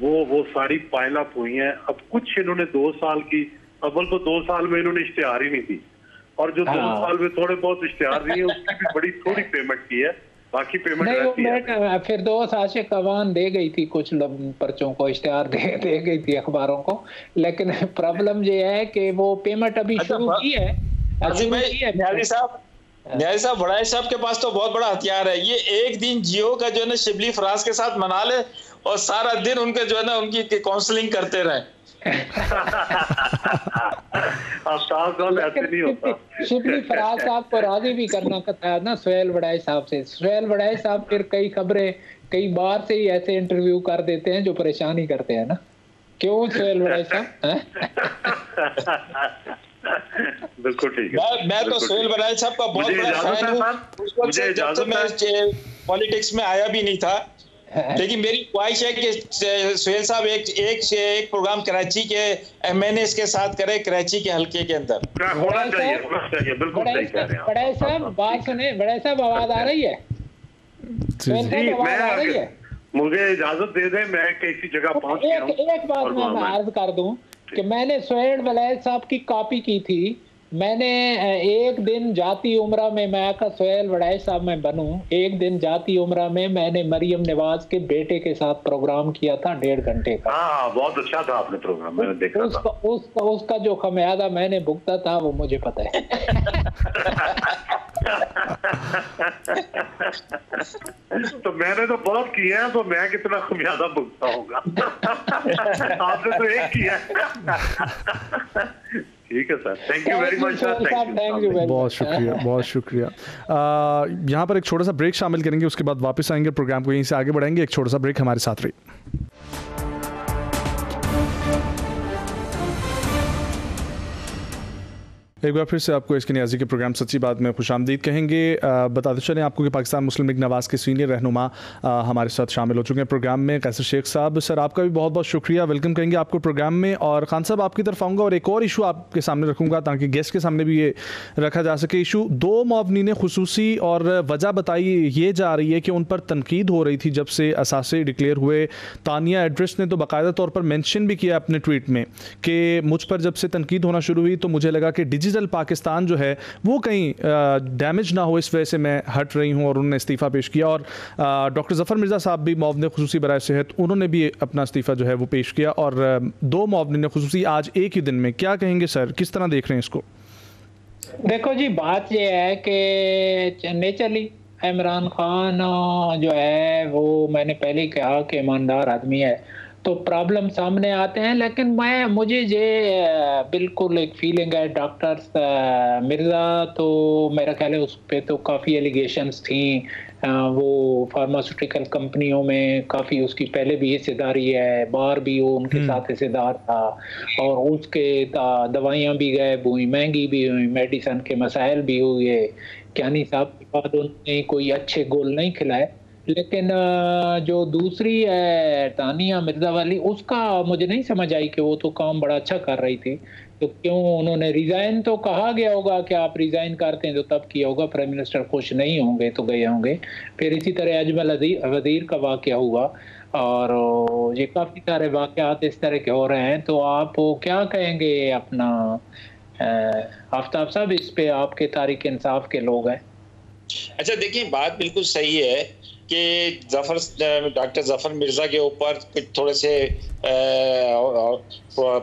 वो वो सारी पाइल अप हुई हैं। अब कुछ इन्होंने दो साल की, अव्वल तो दो साल में इन्होंने इश्तेहार ही नहीं दी, और जो दो साल में थोड़े बहुत इश्तेहार दिए उसकी भी बड़ी थोड़ी पेमेंट की है। बाकी पेमेंट रहती है। फिरदौस आशिक अवान दे गई थी कुछ पर्चों को, इश्तिहार दे, दे गई थी अखबारों को, लेकिन प्रॉब्लम ये है कि वो पेमेंट अभी शुरू की है। न्यायाधीश साहब न्यायाधीश साहब वराइच साहब के पास तो बहुत बड़ा हथियार है, ये एक दिन जियो का जो है ना शिबली फ्रांस के साथ मना ले और सारा दिन उनके जो है ना उनकी काउंसलिंग करते रहे। शिबली फराज साहब को राजी भी करना था ना सोहेल वड़ाई साहब से। सोहेल वड़ाई साहब फिर कई खबरें कई बार से ही ऐसे इंटरव्यू कर देते हैं जो परेशान ही करते हैं ना, क्यों सोहेल वड़ाई साहब? बिल्कुल ठीक है, मैं तो सोहेल वड़ाई साहब का बहुत बड़ा फैन हूं, पॉलिटिक्स में आया भी नहीं था, लेकिन मेरी ख्वाहिश है कि सुहेल साहब एक एक एक प्रोग्राम कराची के एम एन एस के साथ करें, कराची के हलके के अंदर होना चाहिए। बिल्कुल सही कह रहे हैं बड़े साहब, बात सुने बड़े साहब, आवाज आ रही है? जी मैं, मुझे इजाजत दे दें, मैं किसी जगह पहुंच गया हूं। एक बात मैं अर्ज कर दूं कि मैंने सुहेल वड़ाई साहब की कॉपी की थी, मैंने एक दिन जाती उम्रा में, मैं आका सोहेल वड़ाई साहब में बनूं, एक दिन जाती उम्रा में मैंने मरियम नवाज के बेटे के साथ प्रोग्राम किया था डेढ़ घंटे का। हाँ बहुत अच्छा था आपने प्रोग्राम, मैंने देखा उसका, था। उसका, उसका, उसका जो खमियादा मैंने भुगता था वो मुझे पता है। तो मैंने तो बहुत किया है, तो मैं कितना खमियादा भुगता होगा। आपने तो एक किया। ठीक है sir, thank you very much sir, thank you, बहुत शुक्रिया, बहुत शुक्रिया। यहाँ पर एक छोटा सा ब्रेक शामिल करेंगे, उसके बाद वापस आएंगे, प्रोग्राम को यहीं से आगे बढ़ाएंगे। एक छोटा सा ब्रेक, हमारे साथ रहिए। एक बार फिर से आपको इसके नियाज़ी के प्रोग्राम सच्ची बात में खुशामदीद कहेंगे। बताते चलें आपको कि पाकिस्तान मुस्लिम लीग नवाज़ के सीनियर रहनुमा हमारे साथ शामिल हो चुके हैं प्रोग्राम में, कैसर शेख साहब। सर आपका भी बहुत बहुत शुक्रिया, वेलकम कहेंगे आपको प्रोग्राम में। और खान साहब आपकी तरफ आऊँगा और एक और इशू आपके सामने रखूँगा ताकि गेस्ट के सामने भी ये रखा जा सके इशू। दो मावनी ने खुसूसी और वजह बताई ये जा रही है कि उन पर तनकीद हो रही थी जब से असासे डिक्लेयर हुए। तानिया एड्रेस ने तो बाकायदा तौर पर मैंशन भी किया अपने ट्वीट में कि मुझ पर जब से तनकीद होना शुरू हुई तो मुझे लगा कि डिजिटल पाकिस्तान जो है वो कहीं डैमेज ना हो, इस वजह से मैं हट रही हूँ, और उन्होंने इस्तीफ़ा पेश किया। और डॉक्टर ज़फ़र मिर्ज़ा साहब भी मौवने खुसूसी बराए सेहत, उन्होंने भी अपना इस्तीफ़ा जो है वो पेश किया। और दो मौवने खुसूसी आज एक ही दिन में, क्या कहेंगे सर, किस तरह देख रहे हैं इसको? देखो जी बात यह है कि नेचुरली इमरान खान जो है वो मैंने पहले कहा कि ईमानदार आदमी है, तो प्रॉब्लम सामने आते हैं। लेकिन मैं मुझे ये बिल्कुल एक फीलिंग है, डॉक्टर मिर्ज़ा तो मेरा ख्याल है उस पर तो काफ़ी एलिगेशंस थी, वो फार्मास्यूटिकल कंपनियों में काफ़ी उसकी पहले भी हिस्सेदारी है, बाहर भी वो उनके साथ हिस्सेदार था, और उसके दवाइयाँ भी गायब हुई, महंगी भी हुई, मेडिसन के मसाइल भी हुए। क्यानी साहब के बाद उन्होंने कोई अच्छे गोल नहीं खिलाए। लेकिन जो दूसरी है तानिया मिर्ज़ा वाली, उसका मुझे नहीं समझ आई कि वो तो काम बड़ा अच्छा कर रही थी, तो क्यों उन्होंने रिज़ाइन, तो कहा गया होगा कि आप रिज़ाइन करते हैं तो तब किया होगा, प्राइम मिनिस्टर खुश नहीं होंगे तो गए होंगे। फिर इसी तरह अजमल वज़ीर का वाक़या हुआ, और ये काफ़ी सारे वाक़यात इस तरह के हो रहे हैं। तो आप क्या कहेंगे अपना आफ़ताब साहब, इस पर आपके तारीख़ इंसाफ के लोग हैं? अच्छा देखिए बात बिल्कुल सही है कि जफर डॉक्टर ज़फ़र मिर्ज़ा के ऊपर कुछ थोड़े से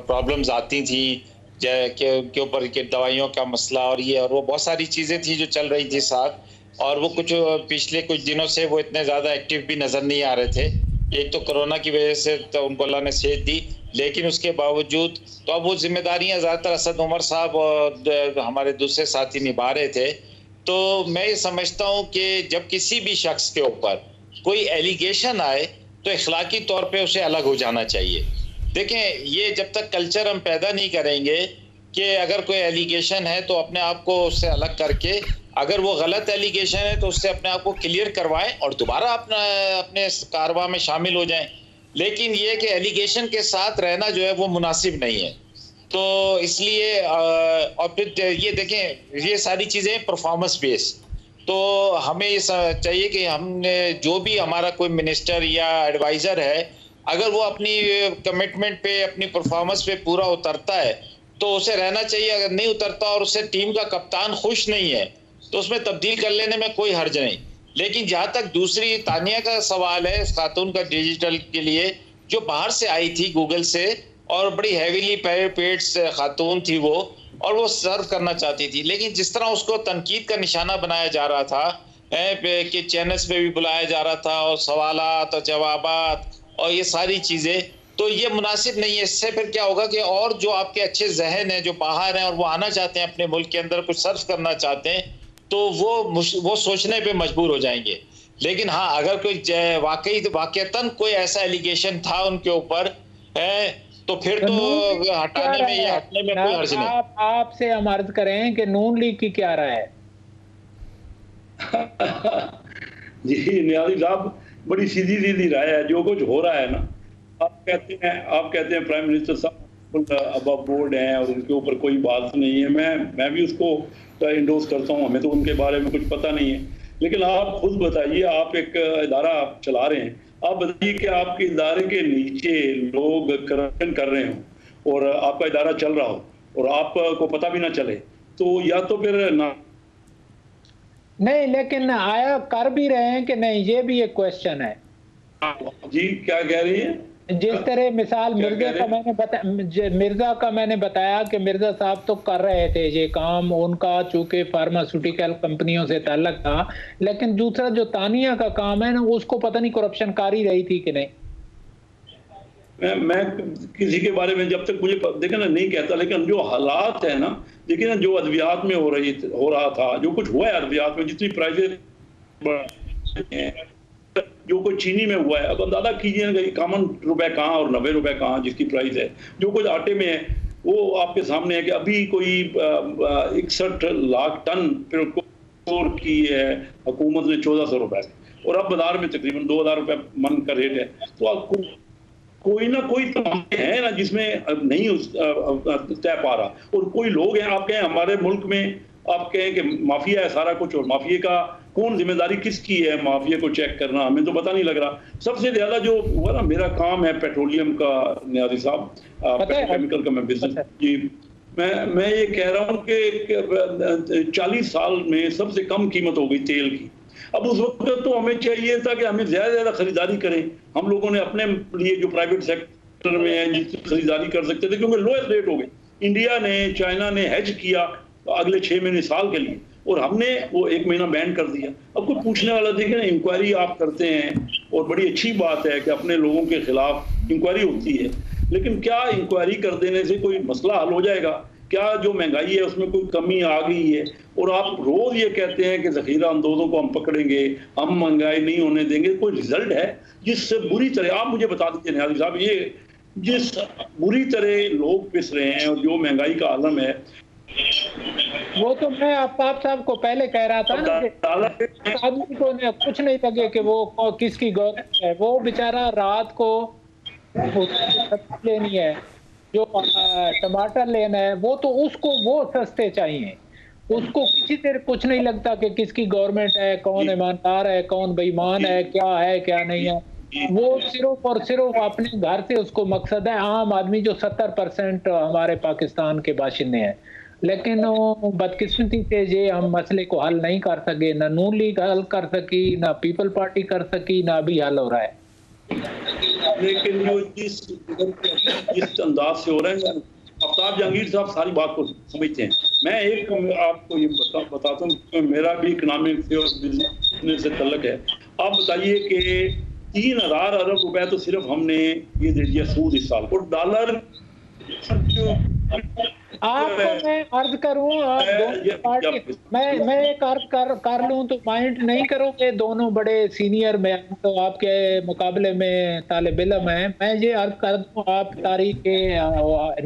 प्रॉब्लम्स आती थी के ऊपर के दवाइयों का मसला और ये और वो बहुत सारी चीज़ें थी जो चल रही थी साथ, और वो कुछ पिछले कुछ दिनों से वो इतने ज़्यादा एक्टिव भी नज़र नहीं आ रहे थे। एक तो कोरोना की वजह से तो उनको अल्लाह ने सेहत दी, लेकिन उसके बावजूद तो अब वो जिम्मेदारियाँ ज़्यादातर असद उमर साहब और हमारे दूसरे साथी निभा रहे थे। तो मैं ये समझता हूँ कि जब किसी भी शख्स के ऊपर कोई एलिगेशन आए तो इखलाकी तौर पे उसे अलग हो जाना चाहिए। देखें ये जब तक कल्चर हम पैदा नहीं करेंगे कि अगर कोई एलिगेशन है तो अपने आप को उससे अलग करके, अगर वो गलत एलिगेशन है तो उससे अपने आप को क्लियर करवाएं और दोबारा अपना अपने कारवा में शामिल हो जाएं। लेकिन ये कि एलिगेशन के साथ रहना जो है वो मुनासिब नहीं है, तो इसलिए और फिर ये देखें ये सारी चीज़ें परफॉर्मेंस बेस्ड, तो हमें ये चाहिए कि हमने जो भी हमारा कोई मिनिस्टर या एडवाइज़र है अगर वो अपनी कमिटमेंट पे अपनी परफॉर्मेंस पे पूरा उतरता है तो उसे रहना चाहिए, अगर नहीं उतरता और उससे टीम का कप्तान खुश नहीं है तो उसमें तब्दील कर लेने में कोई हर्ज नहीं। लेकिन जहाँ तक दूसरी तानिया का सवाल है, खातून का डिजिटल के लिए जो बाहर से आई थी गूगल से और बड़ी हैवीली पेड खातून थी वो, और वो सर्व करना चाहती थी, लेकिन जिस तरह उसको तनकीद का निशाना बनाया जा रहा था कि चैनल्स पे भी बुलाया जा रहा था और सवालात और जवाबात और ये सारी चीज़ें, तो ये मुनासिब नहीं है। इससे फिर क्या होगा कि और जो आपके अच्छे जहन हैं जो बाहर हैं और वो आना चाहते हैं अपने मुल्क के अंदर कुछ सर्व करना चाहते हैं, तो वो वो सोचने पे मजबूर हो जाएंगे। लेकिन हाँ, अगर कोई वाकई वाकईतन कोई ऐसा एलिगेशन था उनके ऊपर है तो फिर तो, तो हटाने में या हटने में कोई हर्ज नहीं। आप आपसे हम अर्ज करें कि नून लीग की क्या राय है? जी नियाज़ी साहब, बड़ी सीधी सीधी राय है। जो कुछ हो रहा है ना, आप कहते हैं आप कहते हैं प्राइम मिनिस्टर साहब अबव बोर्ड हैं और उनके ऊपर कोई बात नहीं है। मैं मैं भी उसको इंडोर्स करता हूँ, हमें तो उनके बारे में कुछ पता नहीं है। लेकिन आप खुद बताइए, आप एक इदारा आप चला रहे हैं, आप बताइए कि आपके इदारे के नीचे लोग करप्शन कर रहे हों और आपका इदारा चल रहा हो और आपको पता भी ना चले, तो या तो फिर ना नहीं। लेकिन आया कर भी रहे हैं कि नहीं, ये भी एक क्वेश्चन है। जी क्या कह रही है? जिस तरह मिसाल मिर्जा का मैंने बता मिर्जा का मैंने बताया कि मिर्जा साहब तो कर रहे थे ये काम, उनका चूंकि फार्मास्यूटिकल कंपनियों से ताल्लुक था, लेकिन दूसरा जो तानिया का काम है ना, उसको पता नहीं करप्शन कर ही रही थी कि नहीं। मैं, मैं किसी के बारे में जब तक मुझे देखे ना नहीं कहता, लेकिन जो हालात है ना, देखिए ना जो अद्वियात में हो रही हो रहा था, जो कुछ हुआ है अद्वियात में, जितनी प्राइजेस जो कुछ चीनी में हुआ है, अब अंदाजा कीजिए ना कामन रुपए कहाँ और नब्बे रुपए कहाँ जिसकी प्राइस है। जो कुछ आटे में है वो आपके सामने है कि अभी कोई इकसठ लाख टन फिर स्टोर की है हुकूमत ने चौदह सौ रुपए और अब बाजार में तकरीबन दो हजार रुपये मन का रेट है। तो आपको कोई ना कोई तमाशे है ना जिसमें नहीं तय पा रहा, और कोई लोग हैं आप कहें हमारे मुल्क में, आप कहें कि माफिया है सारा कुछ, और माफिया का कौन जिम्मेदारी किसकी है माफिया को चेक करना, हमें तो पता नहीं लग रहा। सबसे ज्यादा जो हुआ ना, मेरा काम है पेट्रोलियम का नियाज़ी साहब, पेट्रोकेमिकल का मैं बिजनेस जी, मैं मैं ये कह रहा हूँ कि चालीस साल में सबसे कम कीमत हो गई तेल की। अब उस वक्त तो हमें चाहिए था कि हमें ज्यादा से ज्यादा खरीदारी करें, हम लोगों ने अपने लिए जो प्राइवेट सेक्टर में है जिससे खरीदारी कर सकते थे, क्योंकि लोएस्ट रेट हो गए। इंडिया ने, चाइना ने हेज किया अगले छह महीने साल के लिए, और हमने वो एक महीना बैन कर दिया। अब कोई पूछने वाला देखे ना, इंक्वायरी आप करते हैं और बड़ी अच्छी बात है कि अपने लोगों के खिलाफ इंक्वायरी होती है, लेकिन क्या इंक्वायरी कर देने से कोई मसला हल हो जाएगा? क्या जो महंगाई है उसमें कोई कमी आ गई है? और आप रोज ये कहते हैं कि जखीरा अंदोजों को हम पकड़ेंगे, हम महंगाई नहीं होने देंगे, कोई रिजल्ट है? जिससे बुरी तरह आप मुझे बता दीजिए नियाज़ी साहब, ये जिस बुरी तरह लोग पिस रहे हैं और जो महंगाई का आलम है, वो तो मैं आफ्ताब साहब को पहले कह रहा था ना कि आदमी को कुछ नहीं लगे कि वो किसकी गवर्नमेंट है। वो बेचारा रात को लेनी है, जो टमाटर लेना है, वो तो उसको वो सस्ते चाहिए, उसको किसी तरह कुछ नहीं लगता कि किसकी गवर्नमेंट है, कौन ईमानदार है, कौन बेईमान है, क्या है क्या नहीं है। वो सिर्फ और सिर्फ अपने घर से उसको मकसद है, आम आदमी जो सत्तर परसेंट हमारे पाकिस्तान के बाशिंदे हैं। लेकिन बदकिस्मती से ये हम मसले को हल नहीं कर सके, ना नून लीग हल कर सकी, ना पीपल पार्टी कर सकी, ना अभी हल हो रहा है। लेकिन जो जिस जिस अंदाज से हो रहे हैं, आफ्ताब जहांगीर साहब सारी बात को समझते हैं। मैं एक आपको ये बता, बताता हूँ, मेरा भी इकोनॉमिक से और बिजनेस से तल्लक है। आप बताइए कि तीन हजार अरब रुपए तो सिर्फ हमने ये दे दिया सूद इस साल, और डॉलर आपको मैं अर्ज करूँ, मैं मैं एक अर्ज कर कर लूँ तो माइंड नहीं करो कि दोनों बड़े सीनियर में तो आपके मुकाबले में तालिब इलम हैं। मैं ये अर्ज कर दूँ, आप तारीख के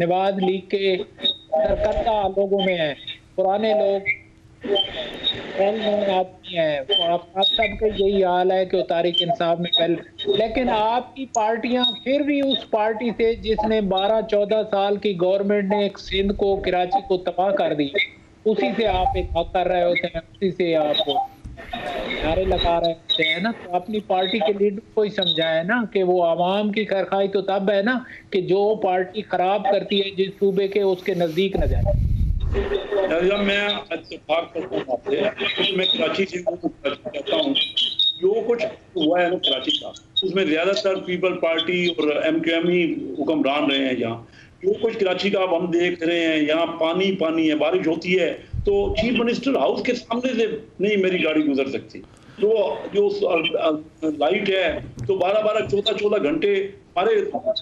नवाज लीग के सरकर्ता लोगों में हैं, पुराने लोग आदमी हैं, आप आप सबका यही हाल है कि वो तारीख इंसाफ में पहले। लेकिन आपकी पार्टियां फिर भी उस पार्टी से जिसने बारह चौदह साल की गवर्नमेंट ने एक सिंध को, कराची को तबाह कर दी, उसी से आप एक हक कर रहे होते हैं, उसी से आप नारे लगा रहे होते हैं ना। तो अपनी पार्टी के लीडर को ही समझाए ना कि वो आवाम की खैरख्वाही तो तब है ना कि जो पार्टी खराब करती है जिस सूबे के, उसके नजदीक न जाए। मैं इत्तेफाक करता हूँ आपसे, मैं कराची से हूँ, कहता हूँ जो कुछ हुआ है ना कराची का, उसमें ज़्यादातर पीपल पार्टी और एम क्यू एम ही हुक्मरान रहे हैं। यहाँ जो कुछ कराची का अब हम देख रहे हैं, यहाँ पानी पानी है, बारिश होती है तो चीफ मिनिस्टर हाउस के सामने से नहीं मेरी गाड़ी गुजर सकती। तो जो लाइट है तो बारह बारह चौदह चौदह घंटे हमारे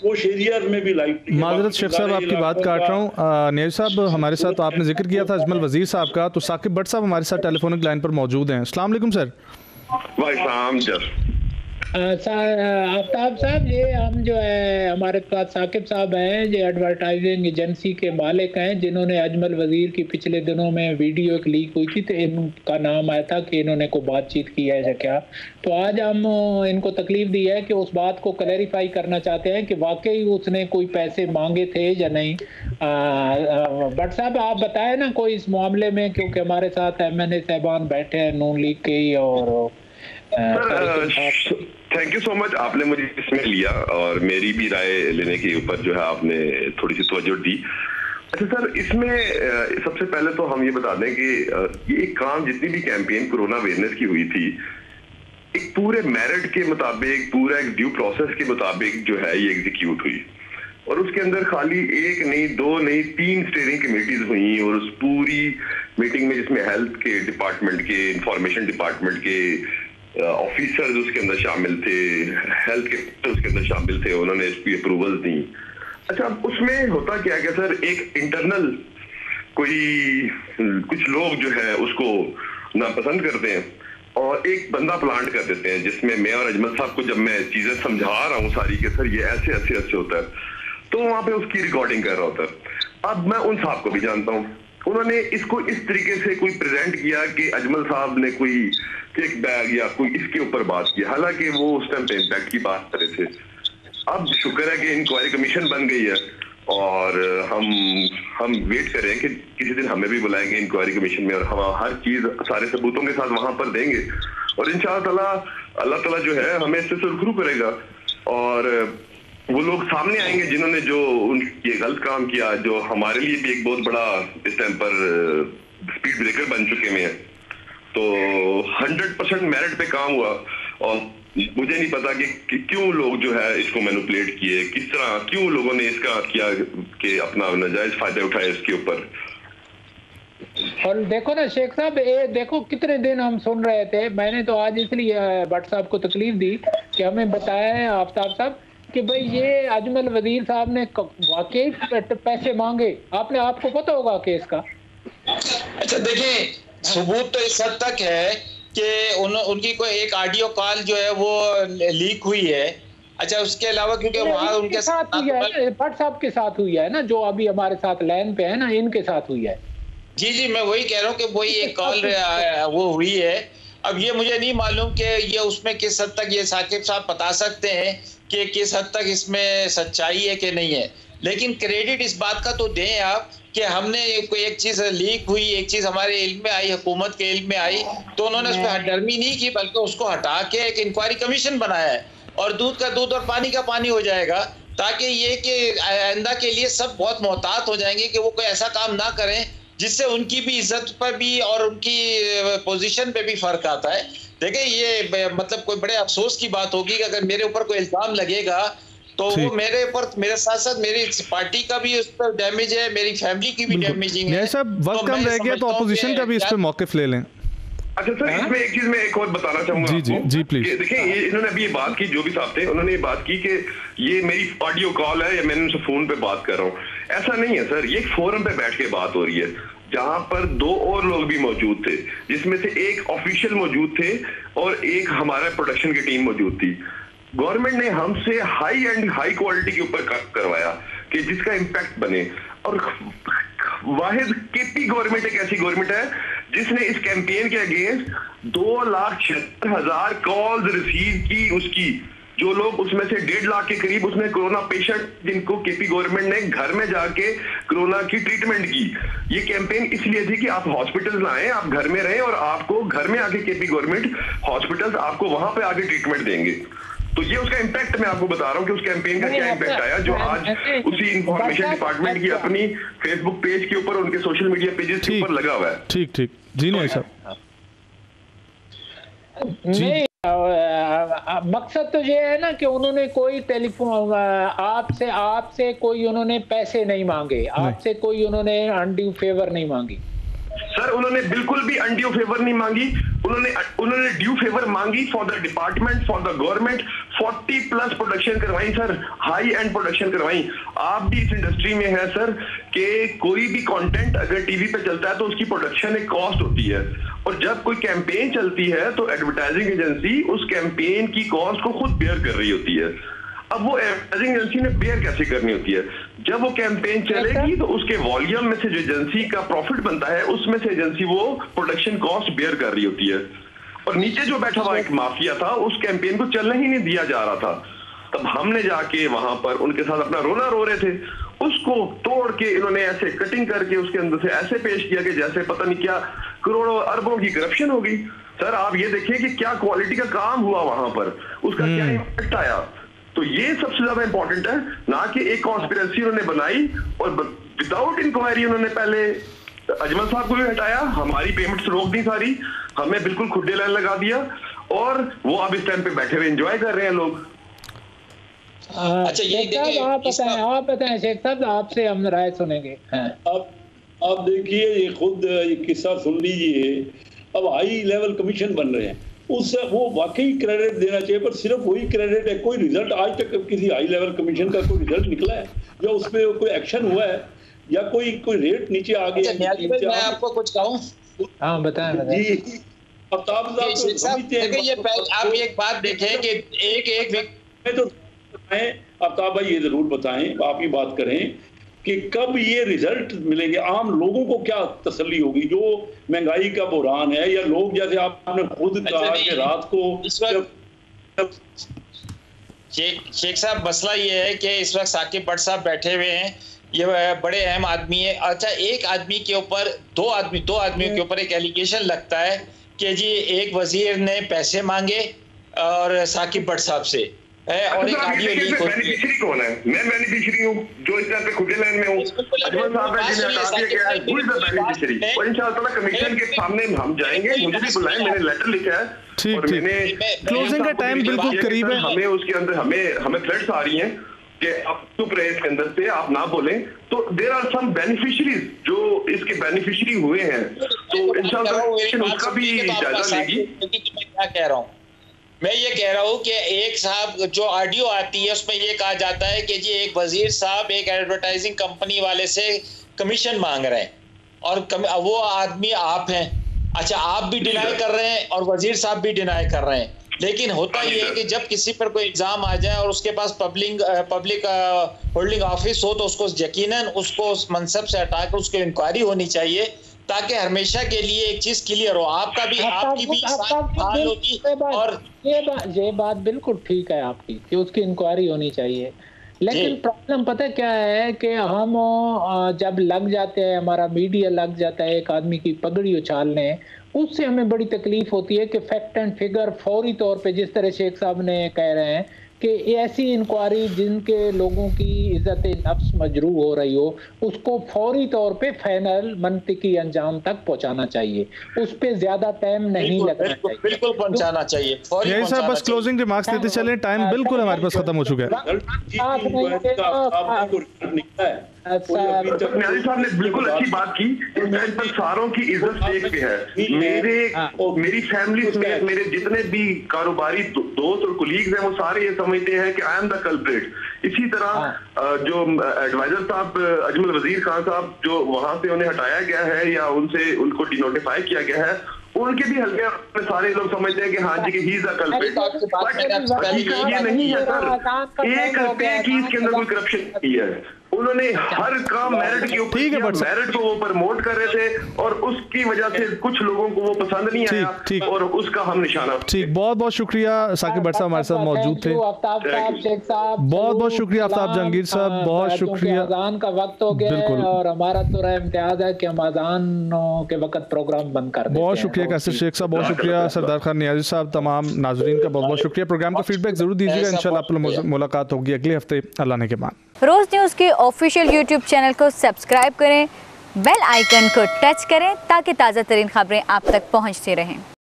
वो एरिया में भी लाइट। माजरत शेख साहब आपकी बात काट रहा हूँ। नियाज़ साहब हमारे साथ आपने जिक्र किया था अजमल वजीर साहब का, तो साकिब भट्ट साहब हमारे साथ टेलीफोनिक लाइन पर मौजूद हैं। अस्सलाम वालेकुम सर। वालेकुम सर। आफ्ताब साहब, ये हम जो है हमारे पास साकिब साहब हैं, ये एडवर्टाइजिंग एजेंसी के मालिक हैं जिन्होंने अजमल वज़ीर की पिछले दिनों में वीडियो एक लीक हुई थी तो इनका नाम आया था कि इन्होंने को बातचीत की है या क्या। तो आज हम इनको तकलीफ दी है कि उस बात को क्लैरिफाई करना चाहते हैं कि वाकई उसने कोई पैसे मांगे थे या नहीं। बट साहब आप बताएं ना कोई इस मामले में, क्योंकि हमारे साथ एम एन ए साहबान बैठे हैं नून लीग के ही। और थैंक यू सो मच, आपने मुझे इसमें लिया और मेरी भी राय लेने के ऊपर जो है आपने थोड़ी सी तवज्जो दी। अच्छा सर, इसमें सबसे पहले तो हम ये बता दें कि ये काम जितनी भी कैंपेन कोरोना अवेयरनेस की हुई थी, एक पूरे मेरिट के मुताबिक, पूरा एक ड्यू प्रोसेस के मुताबिक जो है ये एग्जीक्यूट हुई और उसके अंदर खाली एक नहीं, दो नहीं, तीन स्टेयरिंग कमेटीज हुई और उस पूरी मीटिंग में जिसमें हेल्थ के डिपार्टमेंट के, इंफॉर्मेशन डिपार्टमेंट के ऑफिसर्स uh, उसके अंदर शामिल थे, हेल्थ के उसके अंदर शामिल थे, उन्होंने इसकी अप्रूवल दी। अच्छा उसमें होता क्या क्या सर, एक इंटरनल कोई कुछ लोग जो है उसको नापसंद करते हैं और एक बंदा प्लांट कर देते हैं, जिसमें मैं और अजमल साहब को जब मैं चीजें समझा रहा हूँ सारी के सर ये ऐसे ऐसे ऐसे होता है तो वहाँ पे उसकी रिकॉर्डिंग कर रहा होता है। अब मैं उन साहब को भी जानता हूँ, उन्होंने इसको इस तरीके से कोई प्रेजेंट किया कि अजमल साहब ने कोई चेक बैग या कोई इसके ऊपर बात की, हालांकि वो उस टाइम पे इम्पैक्ट की बात कर रहे थे। अब शुक्र है कि इंक्वायरी कमीशन बन गई है और हम हम वेट कर रहे हैं कि किसी दिन हमें भी बुलाएंगे इंक्वायरी कमीशन में और हम हर चीज सारे सबूतों के साथ वहां पर देंगे और इंशाअल्लाह अल्लाह ताला जो है हमें इससे सुरखरू करेगा और वो लोग सामने आएंगे जिन्होंने जो उनके गलत काम किया, जो हमारे लिए भी एक बहुत बड़ा इस टाइम पर स्पीड ब्रेकर बन चुके हुए हैं। तो हंड्रेड परसेंट मेरिट पे काम हुआ और मुझे नहीं पता कि, कि क्यों लोग जो है इसको मैनिपुलेट किए, किस तरह क्यों लोगों ने इसका किया कि अपना नाजायज फायदा उठाया इसके ऊपर। और देखो ना शेख साहब, ये देखो कितने दिन हम सुन रहे थे, मैंने तो आज इसलिए भट्ट साहब को तकलीफ दी कि हमें बताया आफ्ताब साहब कि भाई ये अजमल वजीर साहब ने वाकई पैसे मांगे, आपने आपको पता होगा केस का। अच्छा देखें, सबूत तो इस हद तक है कि उन, उनकी कोई एक ऑडियो कॉल जो है वो लीक हुई है। अच्छा उसके अलावा क्योंकि वहाँ उनके साथ हुई है, भट्ट साहब के साथ हुई है ना, जो अभी हमारे साथ लाइन पे है ना, इनके साथ हुई है। जी जी मैं वही कह रहा हूँ कि वही एक कॉल वो हुई है। अब ये मुझे नहीं मालूम कि ये उसमें किस हद तक ये साकिब साहब बता सकते हैं कि किस हद तक इसमें सच्चाई है कि नहीं है, लेकिन क्रेडिट इस बात का तो दें आप कि हमने कोई एक चीज़ लीक हुई, एक चीज़ हमारे इल्म में आई, हुकूमत के इल्म में आई तो उन्होंने उस पर हटदर्मी नहीं की बल्कि उसको हटा के एक इंक्वायरी कमीशन बनाया है और दूध का दूध और पानी का पानी हो जाएगा ताकि ये कि आइंदा के लिए सब बहुत मोहतात हो जाएंगे कि वो कोई ऐसा काम ना करें जिससे उनकी भी इज्जत पर भी और उनकी पोजीशन पे भी फर्क आता है। देखिए ये मतलब कोई बड़े अफसोस की बात होगी कि अगर मेरे ऊपर कोई इल्जाम लगेगा तो वो मेरे ऊपर, मेरे साथ साथ मेरी पार्टी का भी उस पर डैमेज है, मेरी फैमिली की भी डैमेजिंग है। सब वक्त कम रह गया तो ऑपोजिशन का भी इस पर मौकिफ ले लें। अच्छा सर इसमें एक चीज मैं एक और बताना चाहूंगा जी, जी, जी, प्लीज। देखिए इन्होंने अभी ये बात की, जो भी साहब थे उन्होंने ये बात की कि ये मेरी ऑडियो कॉल है या मैं उनसे फोन पे बात कर रहा हूँ, ऐसा नहीं है सर। ये फोरम पे बैठ के बात हो रही है जहां पर दो और लोग भी मौजूद थे, जिसमें से एक ऑफिशियल मौजूद थे और एक हमारा प्रोडक्शन की टीम मौजूद थी। गवर्नमेंट ने हमसे हाई एंड हाई क्वालिटी के ऊपर काम करवाया कि जिसका इम्पैक्ट बने और वाहिद केपी गवर्नमेंट एक ऐसी गवर्नमेंट है जिसने इस कैंपेन के अगेंस्ट दो लाख छिहत्तर हजार कॉल्स रिसीव की उसकी, जो लोग उसमें से डेढ़ लाख के करीब उसने कोरोना पेशेंट जिनको केपी गवर्नमेंट ने घर में जाके कोरोना की ट्रीटमेंट की। ये कैंपेन इसलिए थी कि आप हॉस्पिटल ना आए, आप घर में रहें और आपको घर में आके केपी गवर्नमेंट हॉस्पिटल्स आपको वहां पे आके ट्रीटमेंट देंगे। तो ये उसका इम्पैक्ट मैं आपको बता रहा हूँ कि उस कैंपेन का क्या इम्पैक्ट आया, जो आज उसी इंफॉर्मेशन डिपार्टमेंट की अपनी फेसबुक पेज के ऊपर, उनके सोशल मीडिया पेजेस के ऊपर लगा हुआ है। ठीक ठीक जी नहीं साहब। मकसद तो ये है ना कि उन्होंने कोई टेलीफोन आपसे आपसे कोई उन्होंने पैसे नहीं मांगे, आपसे कोई उन्होंने अनड्यू फेवर नहीं मांगी। सर उन्होंने बिल्कुल भी अनड्यू फेवर नहीं मांगी, उन्होंने उन्होंने ड्यू फेवर मांगी for the department, for the government. चालीस प्लस प्रोडक्शन करवाई सर, हाई एंड प्रोडक्शन करवाई। आप भी इस इंडस्ट्री में हैं सर कि कोई भी कंटेंट अगर टीवी पे चलता है तो उसकी प्रोडक्शन एक कॉस्ट होती है, और जब कोई कैंपेन चलती है तो एडवर्टाइजिंग एजेंसी उस कैंपेन की कॉस्ट को खुद बेयर कर रही होती है। अब वो एडवर्टाइजिंग एजेंसी ने बेयर कैसे करनी होती है? जब वो कैंपेन चलेगी तो उसके वॉल्यूम में से जो एजेंसी का प्रॉफिट बनता है उसमें से एजेंसी वो प्रोडक्शन कॉस्ट बेयर कर रही होती है, और नीचे जो बैठा हुआ एक माफिया था उस कैंपेन को चलने ही नहीं दिया जा रहा था। तब हमने जाके वहां पर उनके साथ अपना रोना रो रहे थे, उसको तोड़ के इन्होंने ऐसे कटिंग करके उसके अंदर से ऐसे पेश किया कि जैसे पता नहीं क्या करोड़ों अरबों की करप्शन हो गई। सर आप ये देखिए कि क्या क्वालिटी का काम हुआ वहां पर, उसका क्या इम्पैक्ट आया। तो ये सबसे ज्यादा इंपॉर्टेंट है, ना कि एक कॉन्स्पिरेसी उन्होंने बनाई और विदाउट इंक्वायरी उन्होंने पहले अजमल साहब को भी हटाया, हमारी पेमेंट्स रोक दी सारी, हमें बिल्कुल खुद लाइन लगा दिया, और वो अब इस टाइम पे बैठे हुए एंजॉय कर रहे हैं लोग। अच्छा ये देखिए आप बताएं, आप बताएं शेख साहब, आपसे हम राय सुनेंगे। अब आप देखिए ये खुद ये किस्सा सुन लीजिए। अब हाई लेवल कमीशन बन रहे हैं, उससे वो वाकई क्रेडिट देना चाहिए, पर सिर्फ वही क्रेडिट है। कोई रिजल्ट आज तक किसी हाई लेवल कमीशन का कोई रिजल्ट निकला है या उस पर कोई एक्शन हुआ है या कोई कोई रेट नीचे आ गया? मैं आपको कुछ कहूँ, हाँ बताएं जी। आफ्ताब आप एक बात देखें कि एक एक तो आफ्ताब भाई ये जरूर बताएं, आप ही बात करें कि कब ये रिजल्ट मिलेंगे, आम लोगों को क्या तसल्ली होगी? जो महंगाई का बुरान है या लोग, जैसे आपने खुद कहा कि रात को इस वक्त शेख साहब मसला ये है कि इस वक्त साकिब भट्ट साहब बैठे हुए हैं, ये बड़े अहम आदमी है। अच्छा एक आदमी के ऊपर दो आदमी दो आदमियों के ऊपर एक एलिगेशन लगता है कि जी एक वजीर ने पैसे मांगे और साकिब भट्ट साहब से है, और एक बेनिफिशियरी कौन है? मैं बेनिफिशियरी हूं जो इस पे खुले लाइन में हूं। अजमल साहब ने जिन्हें कहा गया है पूरी बेनिफिशियरी, और इंशाल्लाह कमीशन के सामने हम जाएंगे। मुझे भी बुलाएं, मैंने लेटर लिखा है और मैंने क्लोजिंग का टाइम बिल्कुल करीब है। हमें उसके अंदर हमें हमें थ्रेड्स आ रही हैं कि आप चुप रहे, इसके अंदर से आप ना बोलें। तो देयर आर सम बेनिफिशियरीज जो इसके बेनिफिशियरी हुए हैं, तो इंशाल्लाह उसका भी जायजा लेगी। मैं क्या कह रहा हूँ, मैं ये कह रहा हूँ कि एक साहब जो ऑडियो आती है उसमें ये कहा जाता है कि जी एक वजीर साहब एक एडवर्टाइजिंग कंपनी वाले से कमीशन मांग रहे हैं और कम, वो आदमी आप हैं। अच्छा आप भी डिनाई कर रहे हैं और वजीर साहब भी डिनाई कर रहे हैं, लेकिन होता ये है कि जब किसी पर कोई इल्ज़ाम आ जाए और उसके पास पब्लिक पब्लिक होल्डिंग ऑफिस हो तो उसको यकीनन उसको उस मनसब से हटाकर उसकी इंक्वायरी होनी चाहिए, ताकि हमेशा के लिए एक चीज क्लियर हो। आपका भी आपकी भी हाल होगी, और ये बात ये बात बिल्कुल ठीक है आपकी कि उसकी इंक्वायरी होनी चाहिए। लेकिन प्रॉब्लम पता क्या है कि हम जब लग जाते हैं, हमारा मीडिया लग जाता है एक आदमी की पगड़ी उछालने, उससे हमें बड़ी तकलीफ होती है कि फैक्ट एंड फिगर फौरी तौर पे, जिस तरह शेख साहब ने कह रहे हैं कि ऐसी इंक्वायरी जिनके लोगों की इज्जत नफ्स मजरूह हो रही हो, उसको फौरी तौर पे फाइनल मनतिकी अंजाम तक पहुंचाना चाहिए, उस पे ज्यादा टाइम नहीं लगना चाहिए, बिल्कुल पहुंचाना चाहिए। यही सर बस क्लोजिंग रिमार्क्स देते चले, टाइम बिल्कुल हमारे पास खत्म हो चुका है। नियाज़ी साहब ने बिल्कुल अच्छी बात की, इस टाइम पर सारों की इज्जत एक पे है। मेरे और मेरी फैमिली समेत मेरे जितने भी कारोबारी दोस्त और कुलीग्स हैं वो सारे ये समझते हैं कि आई एम द कल्प्रेट। इसी तरह जो एडवाइजर साहब अजमल वजीर खान साहब जो वहां से उन्हें हटाया गया है या उनसे उनको डिनोटिफाई किया गया है, उनके भी हल्के में सारे लोग समझते हैं कि हाँ जी कि he is a culprit, but ये नहीं है सर। एक रुपये की इसके अंदर कोई करप्शन नहीं है, उन्होंने हर काम मेरिट के ऊपर किया, मेरिट को वो प्रमोट कर रहे थे और उसकी वजह से कुछ लोगों को वो पसंद नहीं आया, ठीक, और उसका हम निशाना। ठीक, बहुत बहुत शुक्रिया साकिब भट्ट साहब हमारे साथ मौजूद थे। बहुत बहुत शुक्रिया आफ्ताब जहांगीर साहब, बहुत शुक्रिया। अजान का वक्त हो गया है और हमारा तो रहा इम्तियाज है कि हम अजान के वक्त प्रोग्राम बंद कर दें। बहुत शुक्रिया कासिफ शेख साहब, बहुत शुक्रिया सरदार खान नियाजी साहब, तमाम नाजरीन का बहुत बहुत शुक्रिया। प्रोग्राम का फीडबैक जरूर दीजिएगा, इंशाल्लाह मुलाकात होगी अगले हफ्ते अल्लाह ने के मान। रोज़ न्यूज़ के ऑफिशियल यूट्यूब चैनल को सब्सक्राइब करें, बेल आइकन को टच करें ताकि ताज़ा तरीन खबरें आप तक पहुंचती रहें।